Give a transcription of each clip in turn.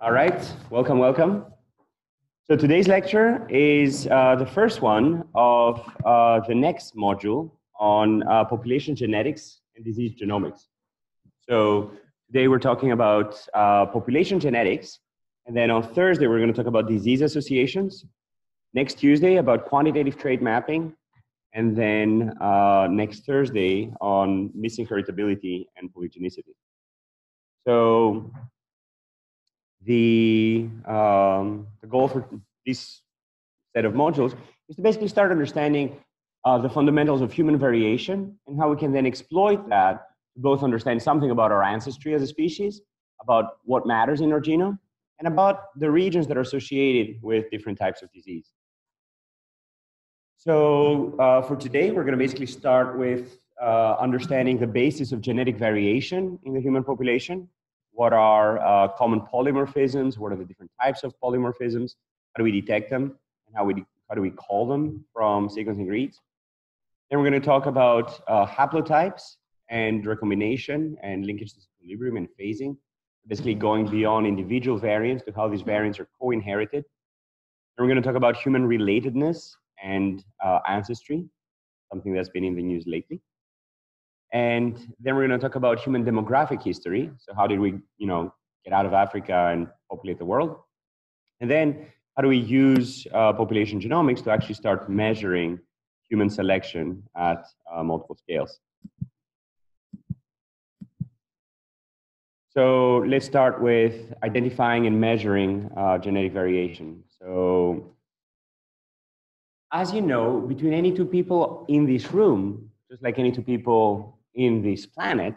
All right, welcome, welcome. So today's lecture is the first one of the next module on population genetics and disease genomics. So today we're talking about population genetics, and then on Thursday we're going to talk about disease associations, next Tuesday about quantitative trait mapping, and then next Thursday on missing heritability and polygenicity. So the goal for this set of modules is to basically start understanding the fundamentals of human variation and how we can then exploit that to both understand something about our ancestry as a species, about what matters in our genome, and about the regions that are associated with different types of disease. So for today, we're going to basically start with understanding the basis of genetic variation in the human population. What are common polymorphisms? What are the different types of polymorphisms? How do we detect them? And how do we call them from sequencing reads? Then we're going to talk about haplotypes and recombination and linkage to equilibrium and phasing, basically going beyond individual variants to how these variants are co-inherited. Then we're going to talk about human relatedness and ancestry, something that's been in the news lately. And then we're going to talk about human demographic history. So how did we, you know, get out of Africa and populate the world? And then how do we use population genomics to actually start measuring human selection at multiple scales? So let's start with identifying and measuring genetic variation. So, as you know, between any two people in this room, just like any two people in this planet,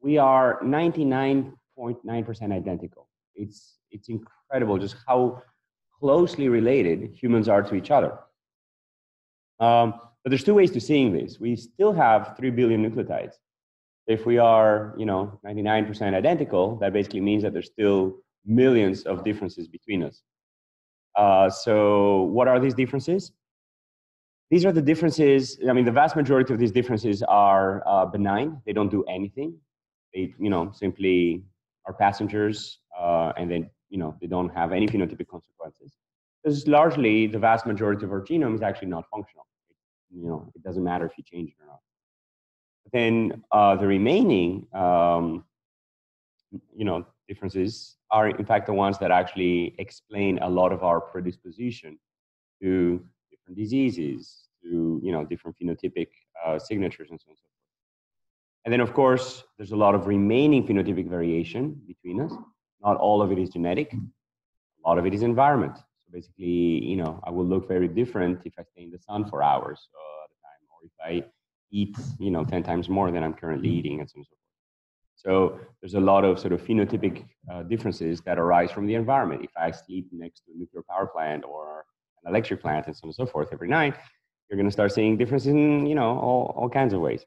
we are 99.9% identical. It's incredible just how closely related humans are to each other. But there's two ways to seeing this. We still have 3 billion nucleotides. If we are, you know, 99% identical, that basically means that there's still millions of differences between us. So what are these differences? These are the differences. I mean, the vast majority of these differences are benign. They don't do anything. They, you know, simply are passengers, and then, you know, they don't have any phenotypic consequences. This is largely the vast majority of our genome is actually not functional. You know, it doesn't matter if you change it or not. But then the remaining, you know, differences are in fact the ones that actually explain a lot of our predisposition to diseases, to, you know, different phenotypic signatures and so on and so forth. And then, of course, there's a lot of remaining phenotypic variation between us. Not all of it is genetic. A lot of it is environment. So basically, you know, I will look very different if I stay in the sun for hours at a time, or if I eat, you know, 10 times more than I'm currently eating, and so on and so forth. So there's a lot of sort of phenotypic differences that arise from the environment. If I sleep next to a nuclear power plant or an electric plant and so on and so forth every night, you're going to start seeing differences in, you know, all kinds of ways.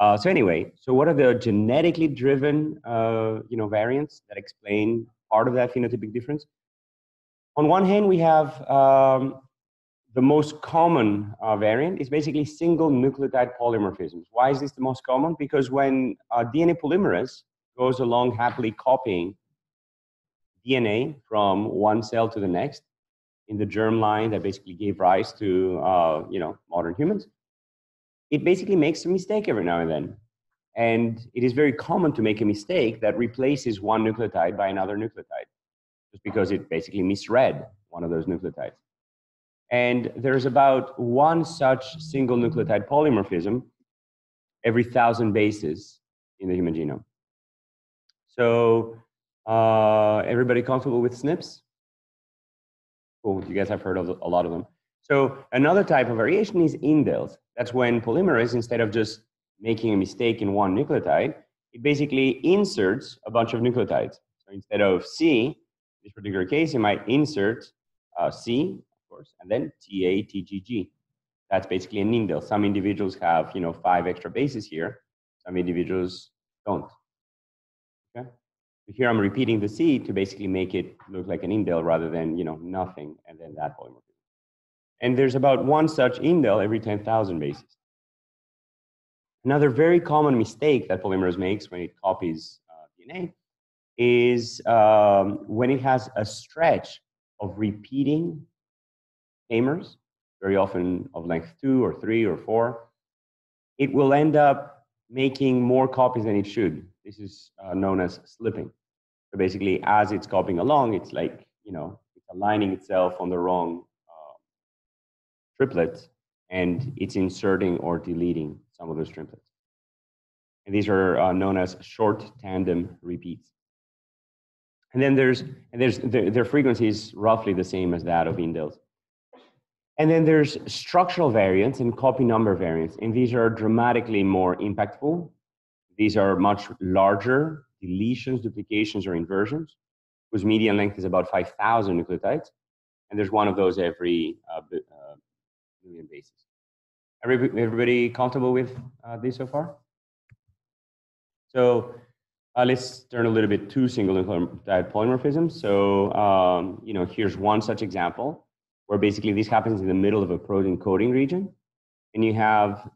So anyway, so what are the genetically driven, you know, variants that explain part of that phenotypic difference? On one hand, we have the most common variant is basically single nucleotide polymorphisms. Why is this the most common? Because when DNA polymerase goes along happily copying DNA from one cell to the next, in the germline that basically gave rise to, you know, modern humans, it basically makes a mistake every now and then. And it is very common to make a mistake that replaces one nucleotide by another nucleotide, just because it basically misread one of those nucleotides. And there's about one such single nucleotide polymorphism every 1,000 bases in the human genome. So everybody comfortable with SNPs? Oh, you guys have heard of a lot of them. So another type of variation is indels. That's when polymerase, instead of just making a mistake in one nucleotide, it basically inserts a bunch of nucleotides. So instead of C, in this particular case, it might insert C, of course, and then TA, TGG. That's basically an indel. Some individuals have, you know, 5 extra bases here. Some individuals don't. Okay? Here I'm repeating the C to basically make it look like an indel rather than, you know, nothing and then that polymorphism. And there's about one such indel every 10,000 bases. Another very common mistake that polymerase makes when it copies DNA is when it has a stretch of repeating tamers, very often of length 2 or 3 or 4, it will end up making more copies than it should. This is known as slipping. So basically, as it's copying along, it's like, you know, it's aligning itself on the wrong triplet, and it's inserting or deleting some of those triplets. And these are known as short tandem repeats. And then their frequency is roughly the same as that of indels. And then there's structural variants and copy number variants, and these are dramatically more impactful. These are much larger deletions, duplications, or inversions, whose median length is about 5,000 nucleotides, and there's one of those every million bases. Everybody comfortable with this so far? So let's turn a little bit to single nucleotide polymorphism. So you know, here's one such example, where basically this happens in the middle of a protein coding region, and you have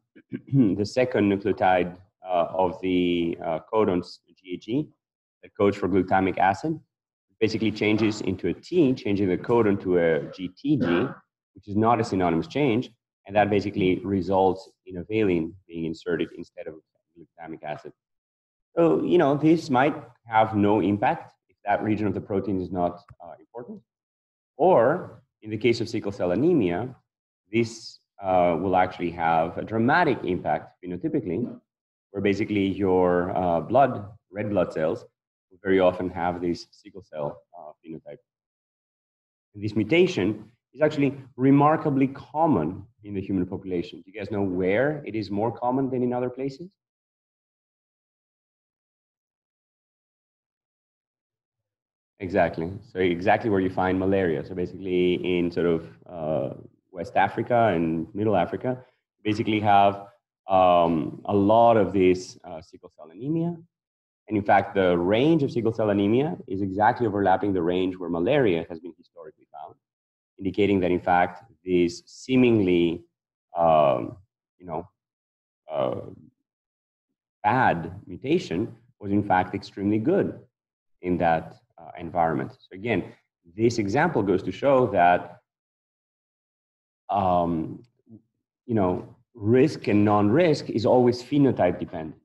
the second nucleotide of the codon GAG that codes for glutamic acid, basically changes into a T, changing the codon to a GTG, which is not a synonymous change, and that basically results in a valine being inserted instead of glutamic acid. So, you know, this might have no impact if that region of the protein is not important. Or in the case of sickle cell anemia, this will actually have a dramatic impact phenotypically, where basically your red blood cells, will very often have this sickle cell phenotype. And this mutation is actually remarkably common in the human population. Do you guys know where it is more common than in other places? Exactly. So exactly where you find malaria. So basically in sort of West Africa and Middle Africa, basically have a lot of this sickle cell anemia. And in fact, the range of sickle cell anemia is exactly overlapping the range where malaria has been historically found, indicating that in fact, these seemingly, you know, bad mutation was in fact extremely good in that environment. So again, this example goes to show that, you know, risk and non-risk is always phenotype dependent.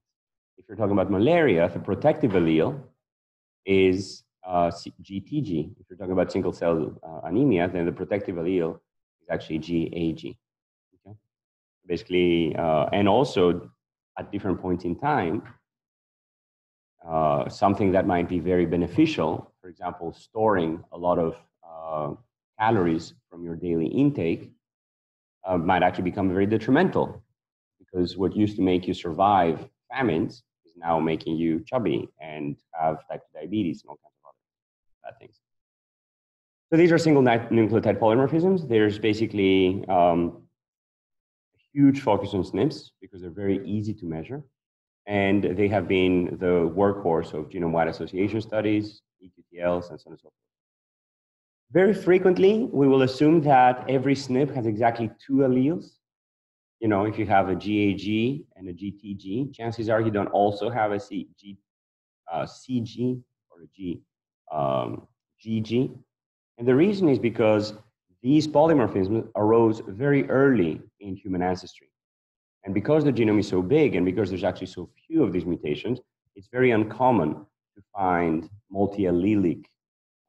If you're talking about malaria, the protective allele is GTG. If you're talking about single cell anemia, then the protective allele is actually GAG. Okay? Basically, and also at different points in time, something that might be very beneficial, for example, storing a lot of calories from your daily intake might actually become very detrimental, because what used to make you survive famines is now making you chubby and have type 2 diabetes and all kinds of other bad things. So these are single nucleotide polymorphisms. There's basically a huge focus on SNPs because they're very easy to measure. And they have been the workhorse of genome-wide association studies, EQTLs, and so on and so forth. Very frequently, we will assume that every SNP has exactly 2 alleles. You know, if you have a GAG and a GTG, chances are you don't also have a CG or a GG. And the reason is because these polymorphisms arose very early in human ancestry. And because the genome is so big, and because there's actually so few of these mutations, it's very uncommon to find multi-allelic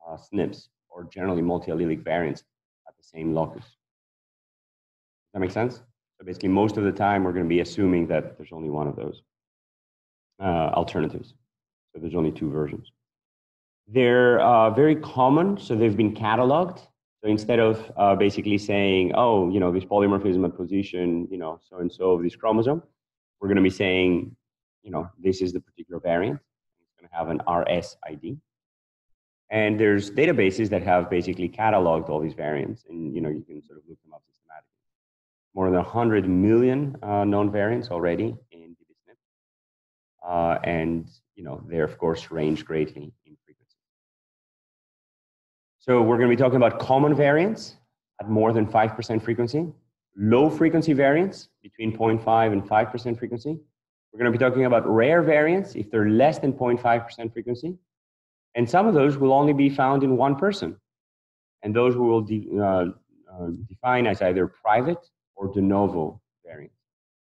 SNPs, or generally multi-allelic variants at the same locus. Does that make sense? So basically, most of the time, we're going to be assuming that there's only one of those alternatives. So there's only 2 versions. They're very common, so they've been cataloged. So instead of basically saying, oh, you know, this polymorphism at position, you know, so-and-so of this chromosome, we're going to be saying, you know, this is the particular variant. It's going to have an RSID. And there's databases that have basically cataloged all these variants. And, you know, you can sort of look them up systematically. More than 100 million known variants already in dbSNP. And, you know, they, of course, range greatly. So we're going to be talking about common variants at more than 5% frequency, low frequency variants between 0.5 and 5% frequency. We're going to be talking about rare variants if they're less than 0.5% frequency, And some of those will only be found in one person. And those we will define as either private or de novo variants.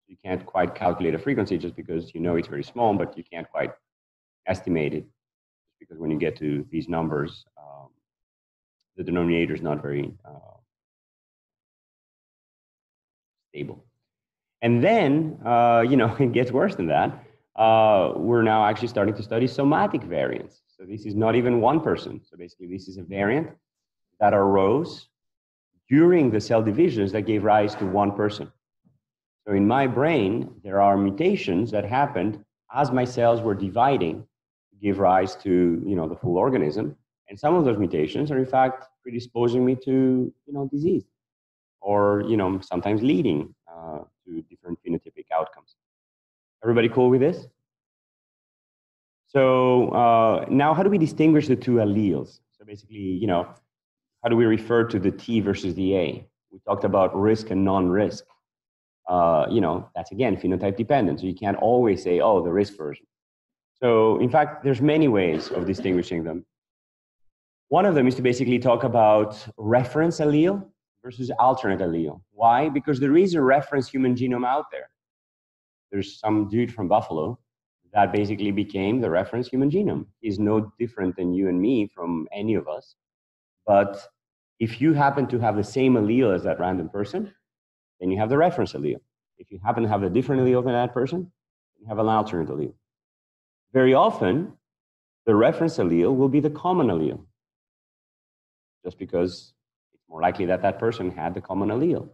You can't quite calculate a frequency just because you know it's very small, but you can't quite estimate it because when you get to these numbers, the denominator is not very stable. And then, you know, it gets worse than that. We're now actually starting to study somatic variants. So this is not even one person. So basically, this is a variant that arose during the cell divisions that gave rise to one person. So in my brain, there are mutations that happened as my cells were dividing to give rise to, you know, the full organism. And some of those mutations are in fact predisposing me to, you know, disease or, you know, sometimes leading to different phenotypic outcomes. Everybody cool with this? So now how do we distinguish the two alleles? So basically, you know, how do we refer to the T versus the A? We talked about risk and non-risk. You know, that's again, phenotype dependent. So you can't always say, oh, the risk version. So in fact, there's many ways of distinguishing them. One of them is to basically talk about reference allele versus alternate allele. Why? Because there is a reference human genome out there. There's some dude from Buffalo that basically became the reference human genome. He's no different than you and me from any of us. But if you happen to have the same allele as that random person, then you have the reference allele. If you happen to have a different allele than that person, you have an alternate allele. Very often, the reference allele will be the common allele, just because it's more likely that that person had the common allele.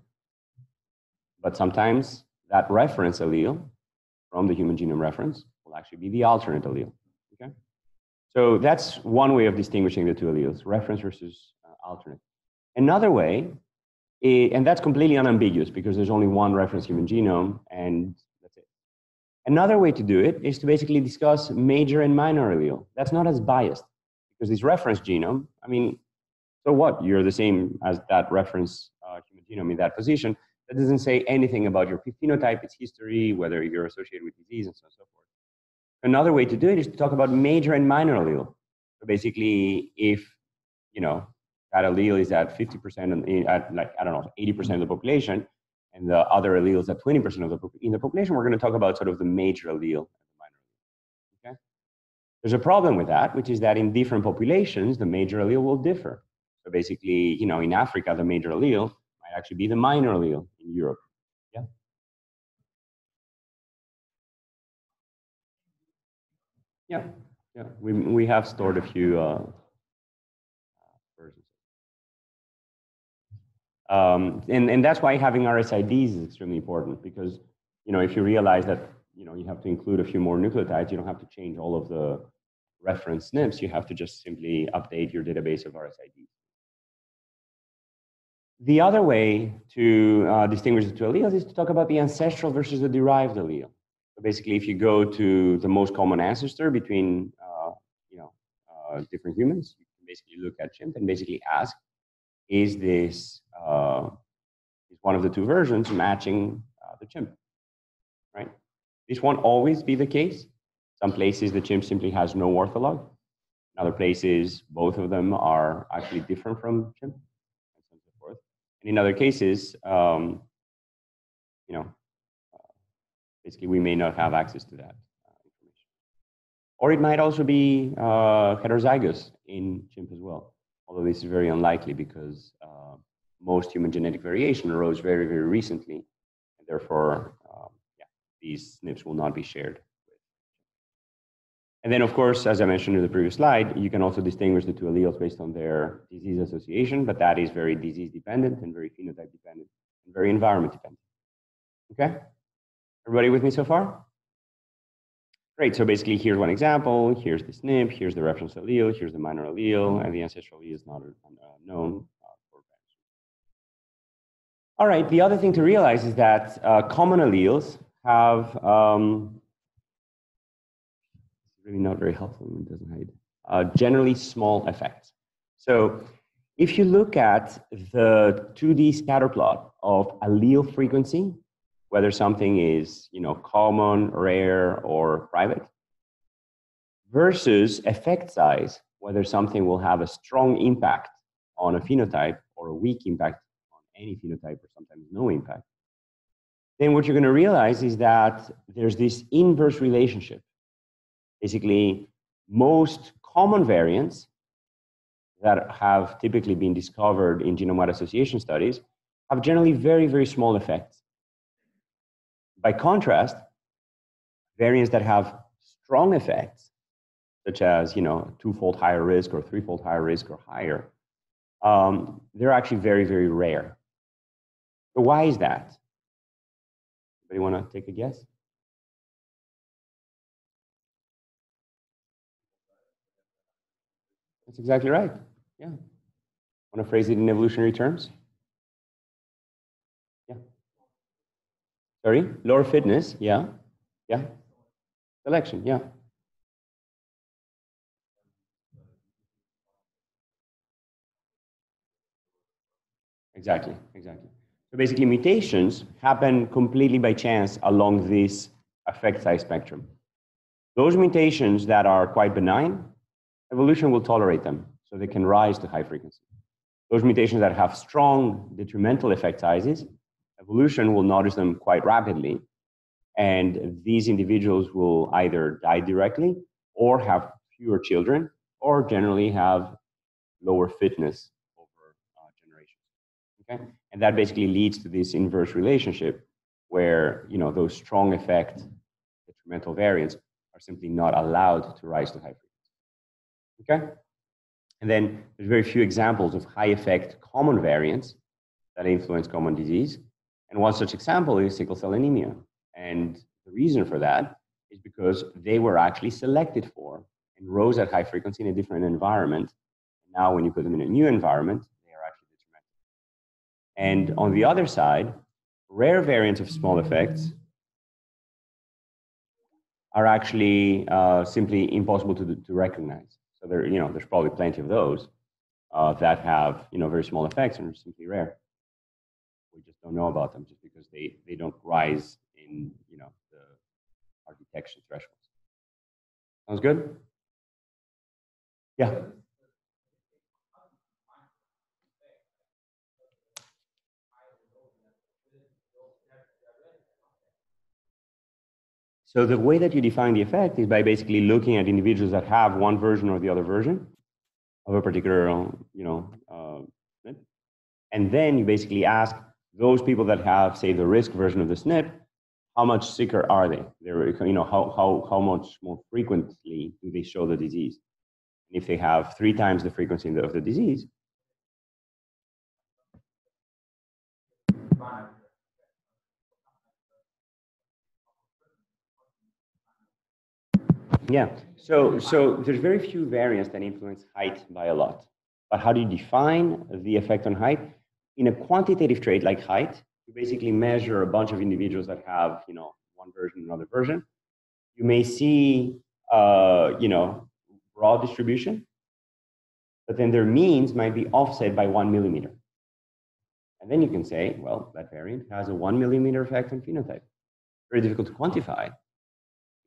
But sometimes that reference allele from the human genome reference will actually be the alternate allele. Okay? So that's one way of distinguishing the two alleles, reference versus alternate. Another way, and that's completely unambiguous because there's only one reference human genome and that's it. Another way to do it is to basically discuss major and minor allele. That's not as biased because this reference genome, I mean, so what? You're the same as that reference human genome in that position. That doesn't say anything about your phenotype, its history, whether you're associated with disease and so on and so forth. Another way to do it is to talk about major and minor allele. So basically, if, you know, that allele is at 50%, at like, I don't know, 80% of the population, and the other allele is at 20% of the population, we're going to talk about sort of the major allele and the minor allele. Okay? There's a problem with that, which is that in different populations, the major allele will differ. So basically, you know, in Africa, the major allele might actually be the minor allele in Europe. Yeah. Yeah, yeah. We have stored a few versions. And that's why having RSIDs is extremely important because, you know, if you realize that, you know, you have to include a few more nucleotides, you don't have to change all of the reference SNPs. You have to just simply update your database of RSIDs. The other way to distinguish the two alleles is to talk about the ancestral versus the derived allele. So basically, if you go to the most common ancestor between, you know, different humans, you can basically look at chimp and basically ask, is this is one of the two versions matching the chimp, right? This won't always be the case. Some places the chimp simply has no ortholog. In other places, both of them are actually different from chimp, and so forth. And in other cases, you know, basically, we may not have access to that information. Or it might also be heterozygous in chimp as well, although this is very unlikely because most human genetic variation arose very, very recently, and therefore, yeah, these SNPs will not be shared. And then, of course, as I mentioned in the previous slide, you can also distinguish the two alleles based on their disease association, but that is very disease dependent and very phenotype dependent and very environment dependent. Okay? Everybody with me so far? Great, so basically here's one example, here's the SNP, here's the reference allele, here's the minor allele, and the ancestral allele is not known for that. All right, the other thing to realize is that common alleles have, it's really not very helpful when it doesn't hide, generally small effects. So if you look at the 2D scatter plot of allele frequency, whether something is, you know, common, rare, or private, versus effect size whether something will have a strong impact on a phenotype or a weak impact on any phenotype or sometimes no impact, then what you're going to realize is that there's this inverse relationship. Basically, most common variants that have typically been discovered in genome-wide association studies have generally very, very small effects. By contrast, variants that have strong effects, such as, you know, twofold higher risk or threefold higher risk or higher, they're actually very, very rare. So why is that? Anybody want to take a guess? That's exactly right. Yeah. Want to phrase it in evolutionary terms? Yeah. Sorry? Lower fitness. Yeah. Yeah. Selection. Yeah. Exactly. Exactly. So basically, mutations happen completely by chance along this effect size spectrum. Those mutations that are quite benign, evolution will tolerate them, so they can rise to high frequency. Those mutations that have strong detrimental effect sizes, evolution will notice them quite rapidly, and these individuals will either die directly or have fewer children or generally have lower fitness over generations. Okay? And that basically leads to this inverse relationship where, you know, those strong effect detrimental variants are simply not allowed to rise to high frequency. Okay, and then there's very few examples of high effect common variants that influence common disease. And one such example is sickle cell anemia. And the reason for that is because they were actually selected for and rose at high frequency in a different environment. Now, when you put them in a new environment, they are actually detrimental. And on the other side, rare variants of small effects are actually simply impossible to recognize. So there, you know, there's probably plenty of those that have, you know, very small effects and are simply rare. We just don't know about them just because they don't rise in, you know, our detection thresholds. Sounds good? Yeah. So the way that you define the effect is by basically looking at individuals that have one version or the other version of a particular, you know, SNP. And then you basically ask those people that have, say, the risk version of the SNP, how much sicker are they? They're, you know, how much more frequently do they show the disease? And if they have 3 times the frequency of the disease, yeah, so there's very few variants that influence height by a lot. But how do you define the effect on height? In a quantitative trait like height, you basically measure a bunch of individuals that have, you know, one version, another version. You may see, you know, broad distribution, but then their means might be offset by 1 millimeter. And then you can say, well, that variant has a 1 millimeter effect on phenotype. Very difficult to quantify.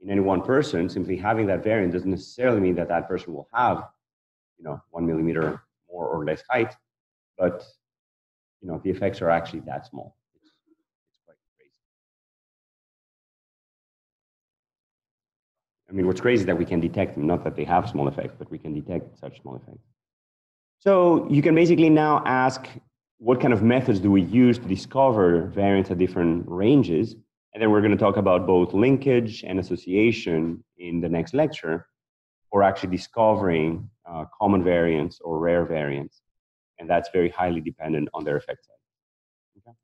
In any one person, simply having that variant doesn't necessarily mean that that person will have, you know, 1 millimeter more or less height, but, you know, the effects are actually that small. It's quite crazy. I mean, what's crazy is that we can detect them, not that they have small effects, but we can detect such small effects. So you can basically now ask, what kind of methods do we use to discover variants at different ranges? And then we're going to talk about both linkage and association in the next lecture for actually discovering common variants or rare variants. And that's very highly dependent on their effect size. Okay.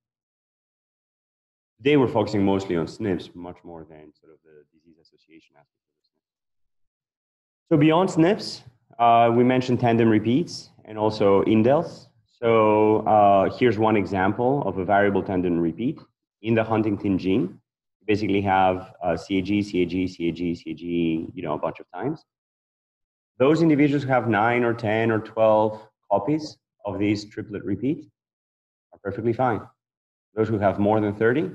Today we're focusing mostly on SNPs, much more than sort of the disease association aspect of the SNPs. So beyond SNPs, we mentioned tandem repeats and also indels. So here's one example of a variable tandem repeat. In the Huntington gene, you basically have CAG, CAG, CAG, CAG, you know, a bunch of times. Those individuals who have 9 or 10 or 12 copies of these triplet repeat are perfectly fine. Those who have more than 30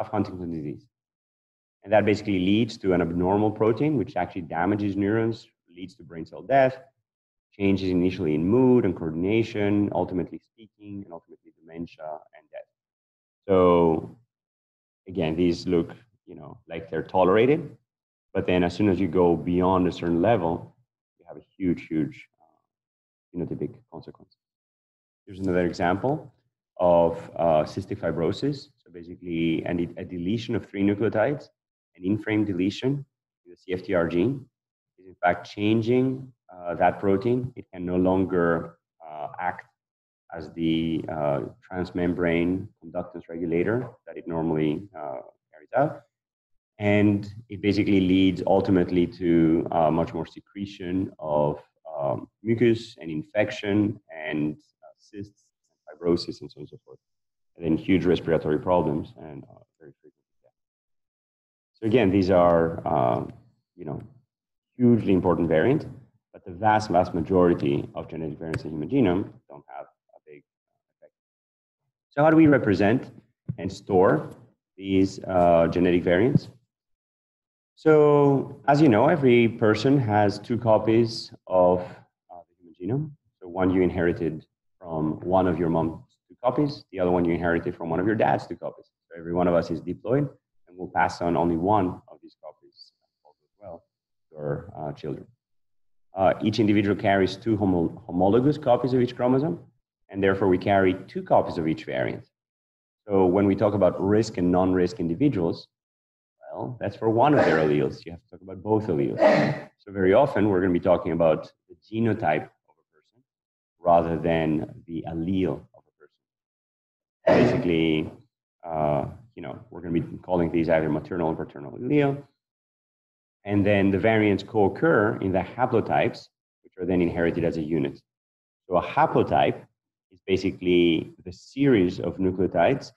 have Huntington disease. And that basically leads to an abnormal protein, which actually damages neurons, leads to brain cell death, changes initially in mood and coordination, ultimately speaking, and ultimately dementia and death. So again, these look, you know, like they're tolerated, but then as soon as you go beyond a certain level, you have a huge, huge phenotypic consequence. Here's another example of cystic fibrosis. So basically, a deletion of 3 nucleotides, an in-frame deletion in the CFTR gene, is in fact changing that protein. It can no longer act as the transmembrane conductance regulator that it normally carries out. And it basically leads ultimately to much more secretion of mucus and infection and cysts, fibrosis, and so on and so forth, and then huge respiratory problems and very frequent death. So again, these are you know, hugely important variants, but the vast, vast majority of genetic variants in the human genome don't have a big effect. So how do we represent and store these genetic variants? So as you know, every person has 2 copies of the human genome. So one you inherited from one of your mom's 2 copies, the other one you inherited from one of your dad's 2 copies. So every one of us is diploid, and we'll pass on only one of these copies as well to our children. Each individual carries 2 homologous copies of each chromosome, and therefore we carry 2 copies of each variant. So when we talk about risk and non-risk individuals, well, that's for one of their alleles. You have to talk about both alleles. So very often we're going to be talking about the genotype rather than the allele of a person. Basically, you know, we're going to be calling these either maternal or paternal allele. And then the variants co-occur in the haplotypes, which are then inherited as a unit. So a haplotype is basically the series of nucleotides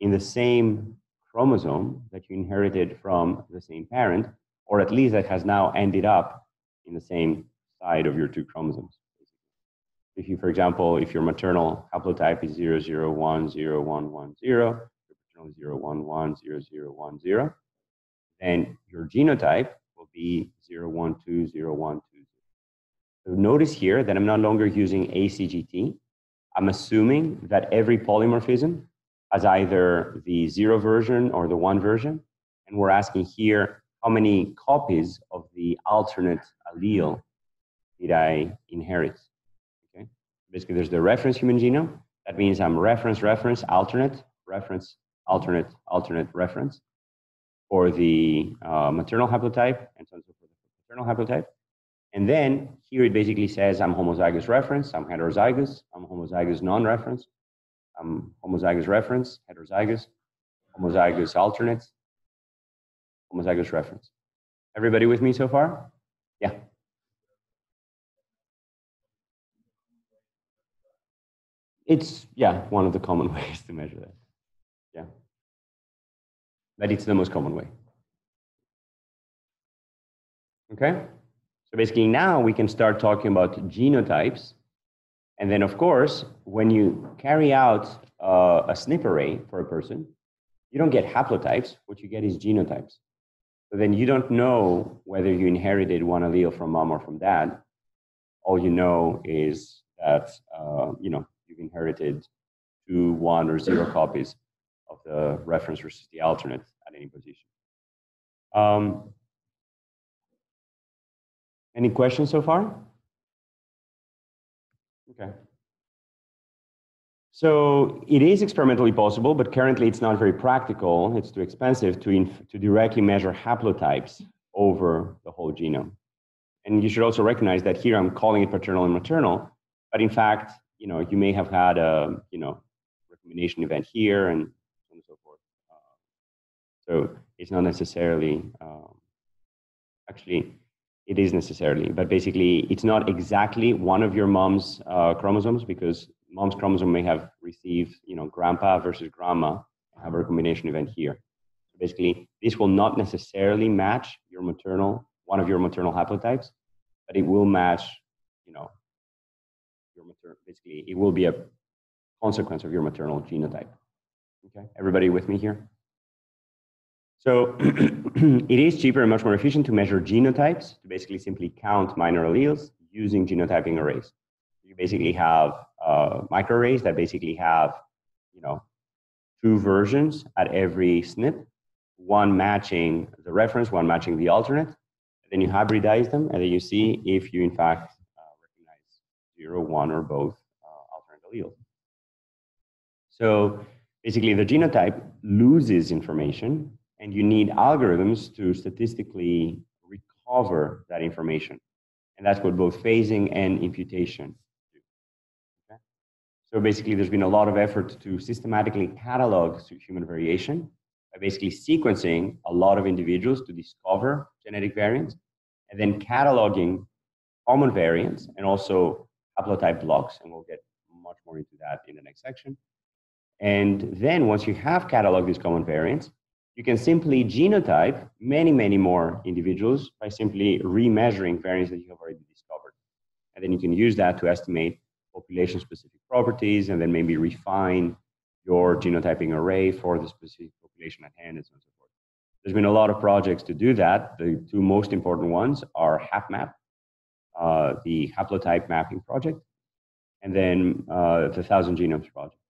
in the same chromosome that you inherited from the same parent, or at least that has now ended up in the same side of your 2 chromosomes. If you, for example, if your maternal haplotype is 00101110, your paternal 0110010, then your genotype will be 0120120. So notice here that I'm no longer using ACGT. I'm assuming that every polymorphism has either the 0 version or the 1 version, and we're asking here how many copies of the alternate allele did I inherit? Basically, there's the reference human genome. That means I'm reference, alternate, reference for the maternal haplotype and so on for the paternal haplotype. And then here it basically says I'm homozygous reference, I'm heterozygous, I'm homozygous non-reference, I'm homozygous reference, heterozygous, homozygous alternate, homozygous reference. Everybody with me so far? Yeah. It's, yeah, one of the common ways to measure that. Yeah. But it's the most common way. Okay? So basically now we can start talking about genotypes. And then, of course, when you carry out a SNP array for a person, you don't get haplotypes. What you get is genotypes. So then you don't know whether you inherited one allele from mom or from dad. All you know is that, you know, you've inherited 2, 1, or 0 copies of the reference versus the alternate at any position. Any questions so far? Okay. So it is experimentally possible, but currently it's not very practical. It's too expensive to directly measure haplotypes over the whole genome. And you should also recognize that here I'm calling it paternal and maternal, but in fact, you know, you may have had a, you know, recombination event here and so on and so forth. So it's not necessarily, actually, it is necessarily, but basically it's not exactly one of your mom's chromosomes, because mom's chromosome may have received, you know, grandpa versus grandma and have a recombination event here. So basically, this will not necessarily match your maternal, one of your maternal haplotypes, but it will match, you know, basically, it will be a consequence of your maternal genotype. Okay, everybody with me here? So it is cheaper and much more efficient to measure genotypes, to basically simply count minor alleles using genotyping arrays. You basically have microarrays that basically have, you know, two versions at every SNP, one matching the reference, one matching the alternate. Then you hybridize them, and then you see if you in fact recognize 0, 1, or both alternate alleles. So basically, the genotype loses information, and you need algorithms to statistically recover that information. And that's what both phasing and imputation do. Okay? So basically, there's been a lot of effort to systematically catalog human variation by basically sequencing a lot of individuals to discover genetic variants, and then cataloging common variants and also haplotype blocks. And we'll get much more into that in the next section. And then once you have cataloged these common variants, you can simply genotype many, many more individuals by simply remeasuring variants that you have already discovered. And then you can use that to estimate population-specific properties and then maybe refine your genotyping array for the specific population at hand and so on and so forth. There's been a lot of projects to do that. The two most important ones are HapMap, the haplotype mapping project, and then the 1000 Genomes project.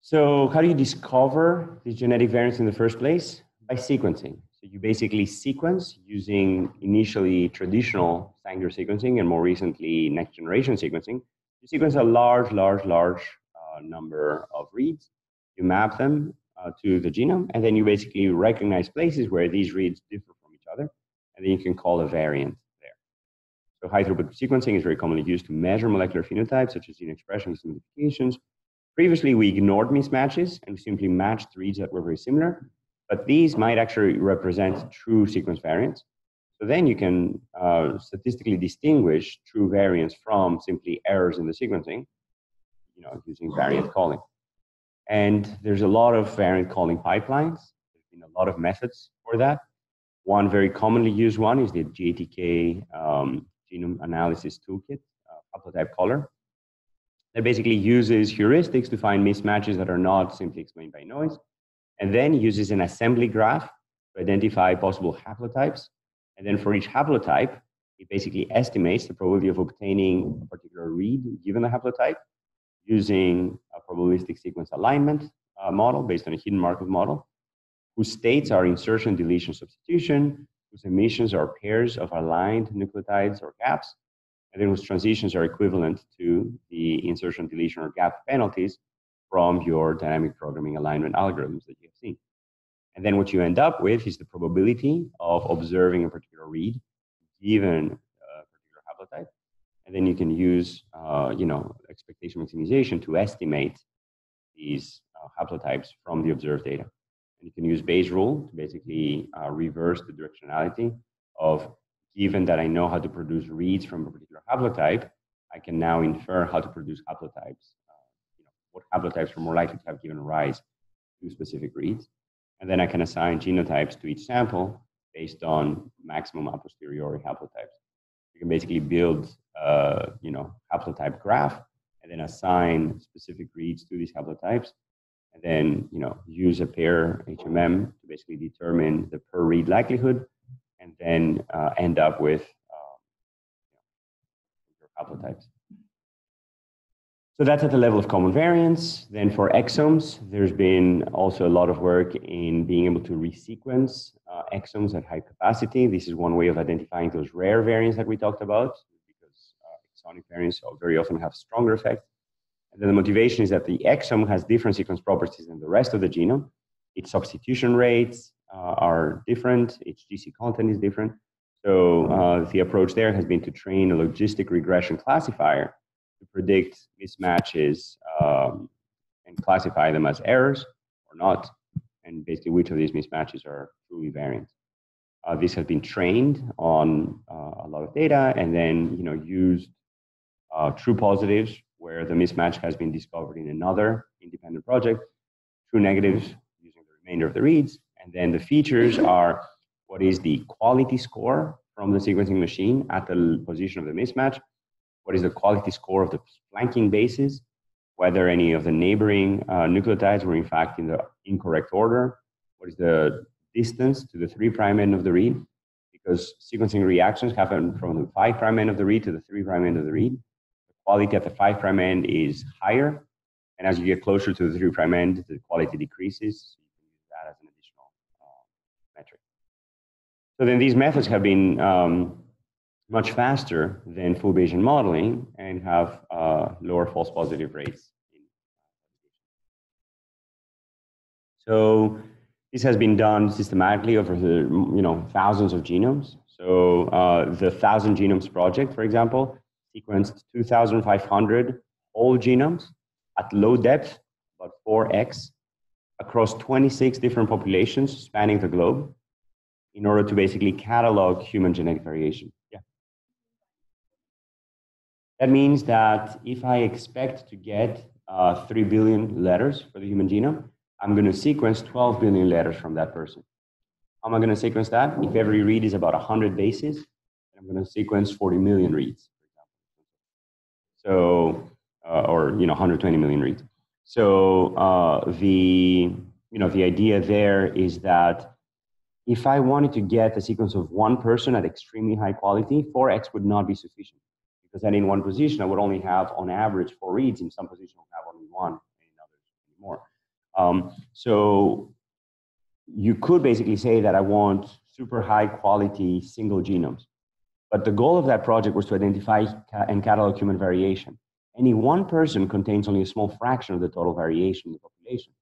So how do you discover these genetic variants in the first place? By sequencing. So you basically sequence using initially traditional Sanger sequencing and more recently next generation sequencing. You sequence a large number of reads. You map them to the genome, and then you basically recognize places where these reads differ from each other, and then you can call a variant there. So high throughput sequencing is very commonly used to measure molecular phenotypes such as gene expressions and modifications. Previously, we ignored mismatches and we simply matched reads that were very similar, but these might actually represent true sequence variants. So then you can statistically distinguish true variants from simply errors in the sequencing, you know, using variant calling. And there's a lot of variant calling pipelines. There's been a lot of methods for that. One very commonly used one is the GATK Genome Analysis Toolkit, haplotype caller. That basically uses heuristics to find mismatches that are not simply explained by noise, and then uses an assembly graph to identify possible haplotypes. And then for each haplotype, it basically estimates the probability of obtaining a particular read given the haplotype using a probabilistic sequence alignment model based on a hidden Markov model, whose states are insertion, deletion, substitution, whose emissions are pairs of aligned nucleotides or gaps, and then whose transitions are equivalent to the insertion, deletion, or gap penalties from your dynamic programming alignment algorithms that you have seen. And then what you end up with is the probability of observing a particular read given a particular haplotype. And then you can use, you know, expectation maximization to estimate these haplotypes from the observed data. And you can use Bayes' rule to basically reverse the directionality of, given that I know how to produce reads from a particular haplotype, I can now infer how to produce haplotypes, you know, what haplotypes are more likely to have given rise to specific reads. And then I can assign genotypes to each sample based on maximum a posteriori haplotypes. You can basically build a haplotype graph and then assign specific reads to these haplotypes, and then use a pair HMM to basically determine the per read likelihood, and then end up with your haplotypes. So that's at the level of common variants. Then for exomes, there's been also a lot of work in being able to resequence exomes at high capacity. This is one way of identifying those rare variants that we talked about, because exonic variants very often have stronger effects. And then the motivation is that the exome has different sequence properties than the rest of the genome. Its substitution rates are different, its GC content is different. So the approach there has been to train a logistic regression classifier to predict mismatches and classify them as errors or not, and basically which of these mismatches are truly variants. This has been trained on a lot of data, and then used true positives where the mismatch has been discovered in another independent project, true negatives using the remainder of the reads, and then the features are what is the quality score from the sequencing machine at the position of the mismatch, what is the quality score of the flanking bases, whether any of the neighboring nucleotides were in fact in the incorrect order, what is the distance to the 3' end of the read, because sequencing reactions happen from the 5' end of the read to the 3' end of the read. The quality at the 5' end is higher, and as you get closer to the 3' end, the quality decreases. So you can use that as an additional metric. So then these methods have been much faster than full Bayesian modeling and have lower false positive rates. So this has been done systematically over the thousands of genomes. So the 1000 Genomes project, for example, sequenced 2,500 whole genomes at low depth, about 4x, across 26 different populations spanning the globe, in order to basically catalog human genetic variation. Yeah. That means that if I expect to get 3 billion letters for the human genome, I'm going to sequence 12 billion letters from that person. How am I going to sequence that? If every read is about 100 bases, I'm going to sequence 40 million reads, for example. So, or 120 million reads. So the idea there is that if I wanted to get a sequence of one person at extremely high quality, 4x would not be sufficient, because then in one position I would only have on average 4 reads. In some position I would have only 1, and in others more. So you could basically say that I want super high quality single genomes, but the goal of that project was to identify and catalog human variation. Any one person contains only a small fraction of the total variation in the population.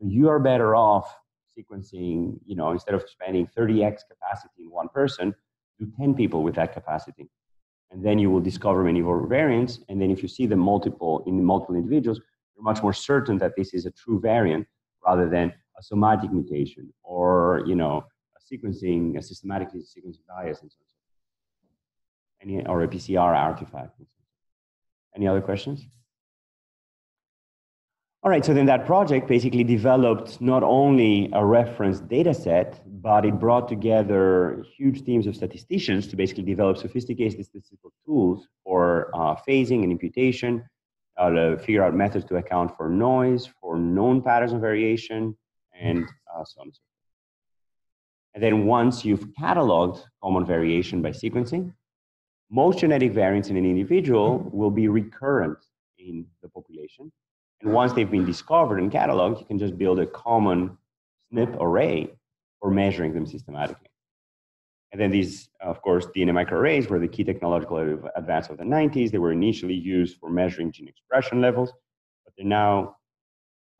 So you are better off sequencing, instead of spending 30x capacity in one person, do 10 people with that capacity. And then you will discover many more variants. And then if you see them in multiple individuals, you're much more certain that this is a true variant rather than a somatic mutation or a systematically sequencing bias and so on. Or a PCR artifact. Any other questions? All right, so then that project basically developed not only a reference data set, but it brought together huge teams of statisticians to basically develop sophisticated statistical tools for phasing and imputation, to figure out methods to account for noise, for known patterns of variation, and so on and so forth. And then once you've cataloged common variation by sequencing, most genetic variants in an individual will be recurrent in the population. And once they've been discovered and cataloged, you can just build a common SNP array for measuring them systematically. And then these, of course, DNA microarrays were the key technological advance of the 90s. They were initially used for measuring gene expression levels, but they now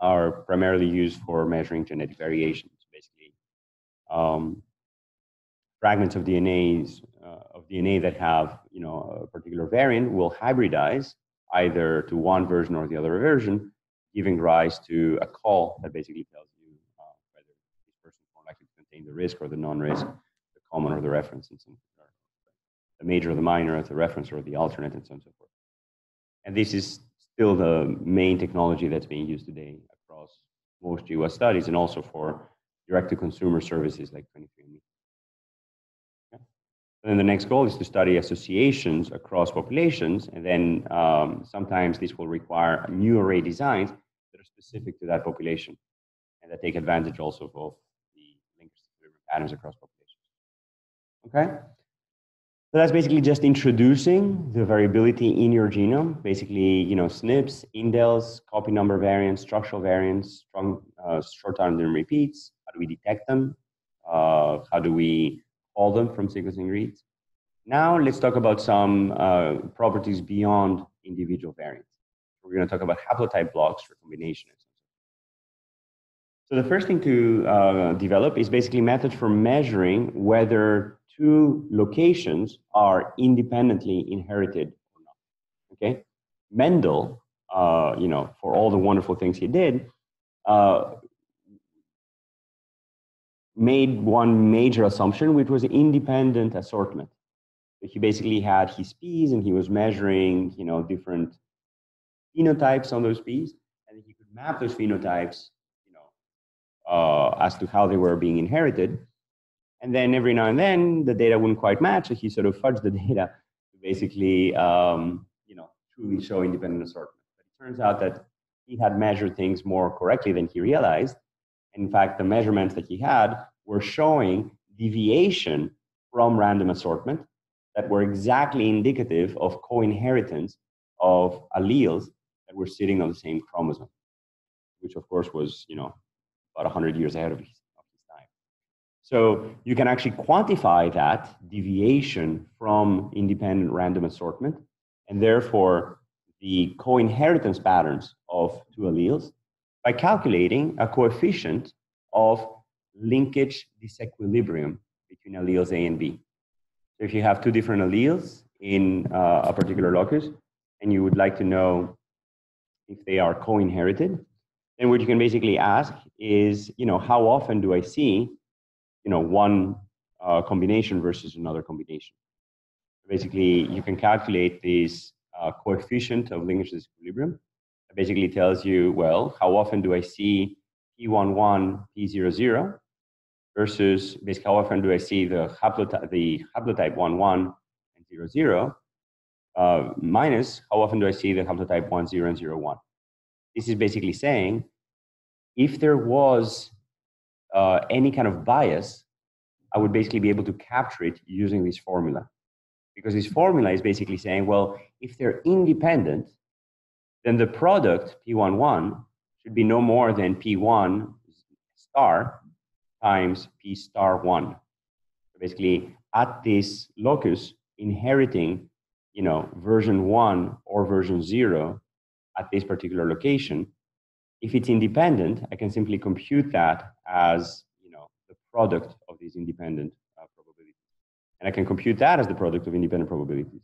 are primarily used for measuring genetic variations. Basically, fragments of DNA that have a particular variant will hybridize either to one version or the other version, giving rise to a call that basically tells you whether this person is more likely to contain the risk or the non-risk, common or the reference, and so on, the major or the minor, the reference or the alternate, and so on and so forth. And this is still the main technology that's being used today across most GWAS studies, and also for direct-to-consumer services like 23andMe. Okay. And then the next goal is to study associations across populations, and then sometimes this will require new array designs that are specific to that population, and that take advantage also of both the linkers to different patterns across populations. Okay, so that's basically just introducing the variability in your genome. Basically, SNPs, indels, copy number variants, structural variants, short-random repeats. How do we detect them? How do we call them from sequencing reads? Now let's talk about some properties beyond individual variants. We're going to talk about haplotype blocks, recombination. So the first thing to develop is basically methods for measuring whether two locations are independently inherited or not. Okay, Mendel, for all the wonderful things he did, made one major assumption, which was independent assortment. So he basically had his P's, and he was measuring, different phenotypes on those P's, and he could map those phenotypes, as to how they were being inherited. And then every now and then the data wouldn't quite match, so he sort of fudged the data to basically, truly show independent assortment. But it turns out that he had measured things more correctly than he realized. In fact, the measurements that he had were showing deviation from random assortment that were exactly indicative of co-inheritance of alleles that were sitting on the same chromosome, which of course was, you know, about 100 years ahead of his time. So you can actually quantify that deviation from independent random assortment, and therefore the co-inheritance patterns of two alleles by calculating a coefficient of linkage disequilibrium between alleles A and B. So if you have two different alleles in a particular locus, and you would like to know if they are co-inherited, then what you can basically ask is, you know, how often do I see, you know, one combination versus another combination? Basically, you can calculate this coefficient of linkage disequilibrium. It basically tells you, well, how often do I see P11, P00, versus basically how often do I see the haplotype 11 and 00, minus how often do I see the haplotype 10 and 01. This is basically saying, if there was any kind of bias, I would basically be able to capture it using this formula. Because this formula is basically saying, well, if they're independent, then the product P11 should be no more than P1 star times P star 1. So basically, at this locus, inheriting, you know, version 1 or version 0 at this particular location, if it's independent, I can simply compute that as, you know, the product of these independent probabilities. And I can compute that as the product of independent probabilities.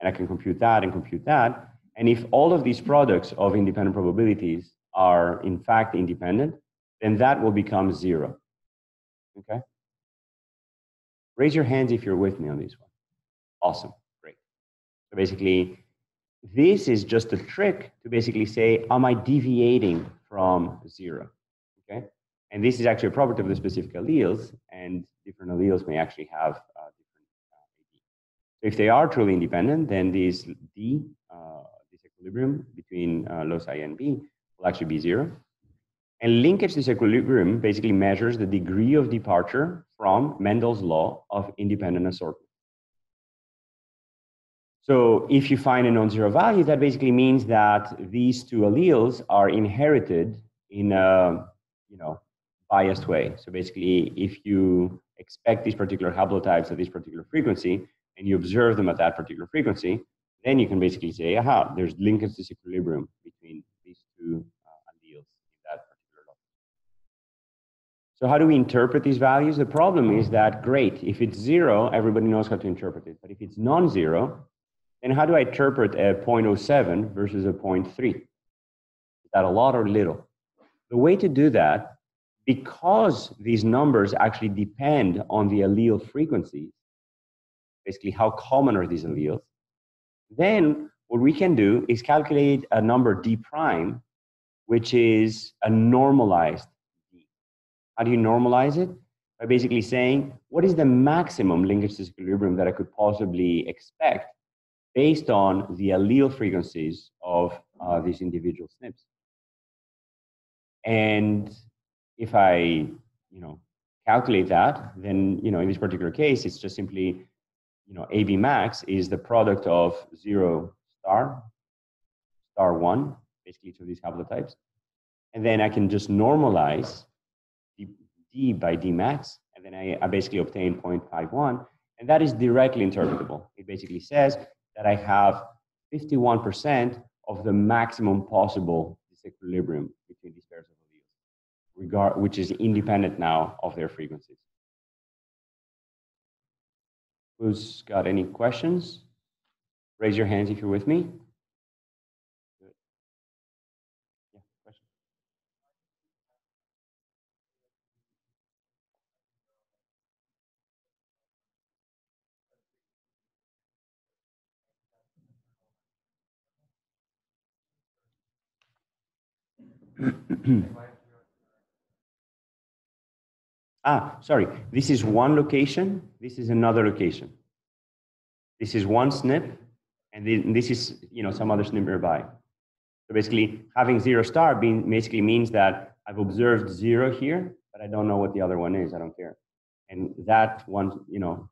And I can compute that and compute that. And if all of these products of independent probabilities are in fact independent, then that will become 0. Okay? Raise your hands if you're with me on this one. Awesome. Great. So basically, this is just a trick to basically say, am I deviating from 0? Okay? And this is actually a property of the specific alleles, and different alleles may actually have different AD. So if they are truly independent, then this D, disequilibrium between loci A and B, will actually be 0. And linkage disequilibrium basically measures the degree of departure from Mendel's law of independent assortment. So if you find a non-zero value, that basically means that these two alleles are inherited in a, you know, biased way. So basically, if you expect these particular haplotypes at this particular frequency, and you observe them at that particular frequency, then you can basically say, aha, there's linkage disequilibrium between these two alleles in that particular locus. So how do we interpret these values? The problem is that, great, if it's 0, everybody knows how to interpret it. But if it's non-zero, and how do I interpret a 0.07 versus a 0.3? Is that a lot or little? The way to do that, because these numbers actually depend on the allele frequencies, basically how common are these alleles, then what we can do is calculate a number d prime, which is a normalized d. How do you normalize it? By basically saying, what is the maximum linkage disequilibrium that I could possibly expect based on the allele frequencies of these individual SNPs. And if I, you know, calculate that, then, you know, in this particular case, it's just simply, you know, AB max is the product of 0 star, star 1, basically each of these haplotypes. And then I can just normalize D by D max, and then I basically obtain 0.51, and that is directly interpretable. It basically says that I have 51% of the maximum possible disequilibrium between these pairs of alleles, which is independent now of their frequencies. Who's got any questions? Raise your hands if you're with me. Good. Yeah, question. Sorry, this is one location, this is another location. This is one SNP, and then this is, you know, some other SNP nearby. So basically, having 0 star basically means that I've observed 0 here, but I don't know what the other one is, I don't care. And that one, you know,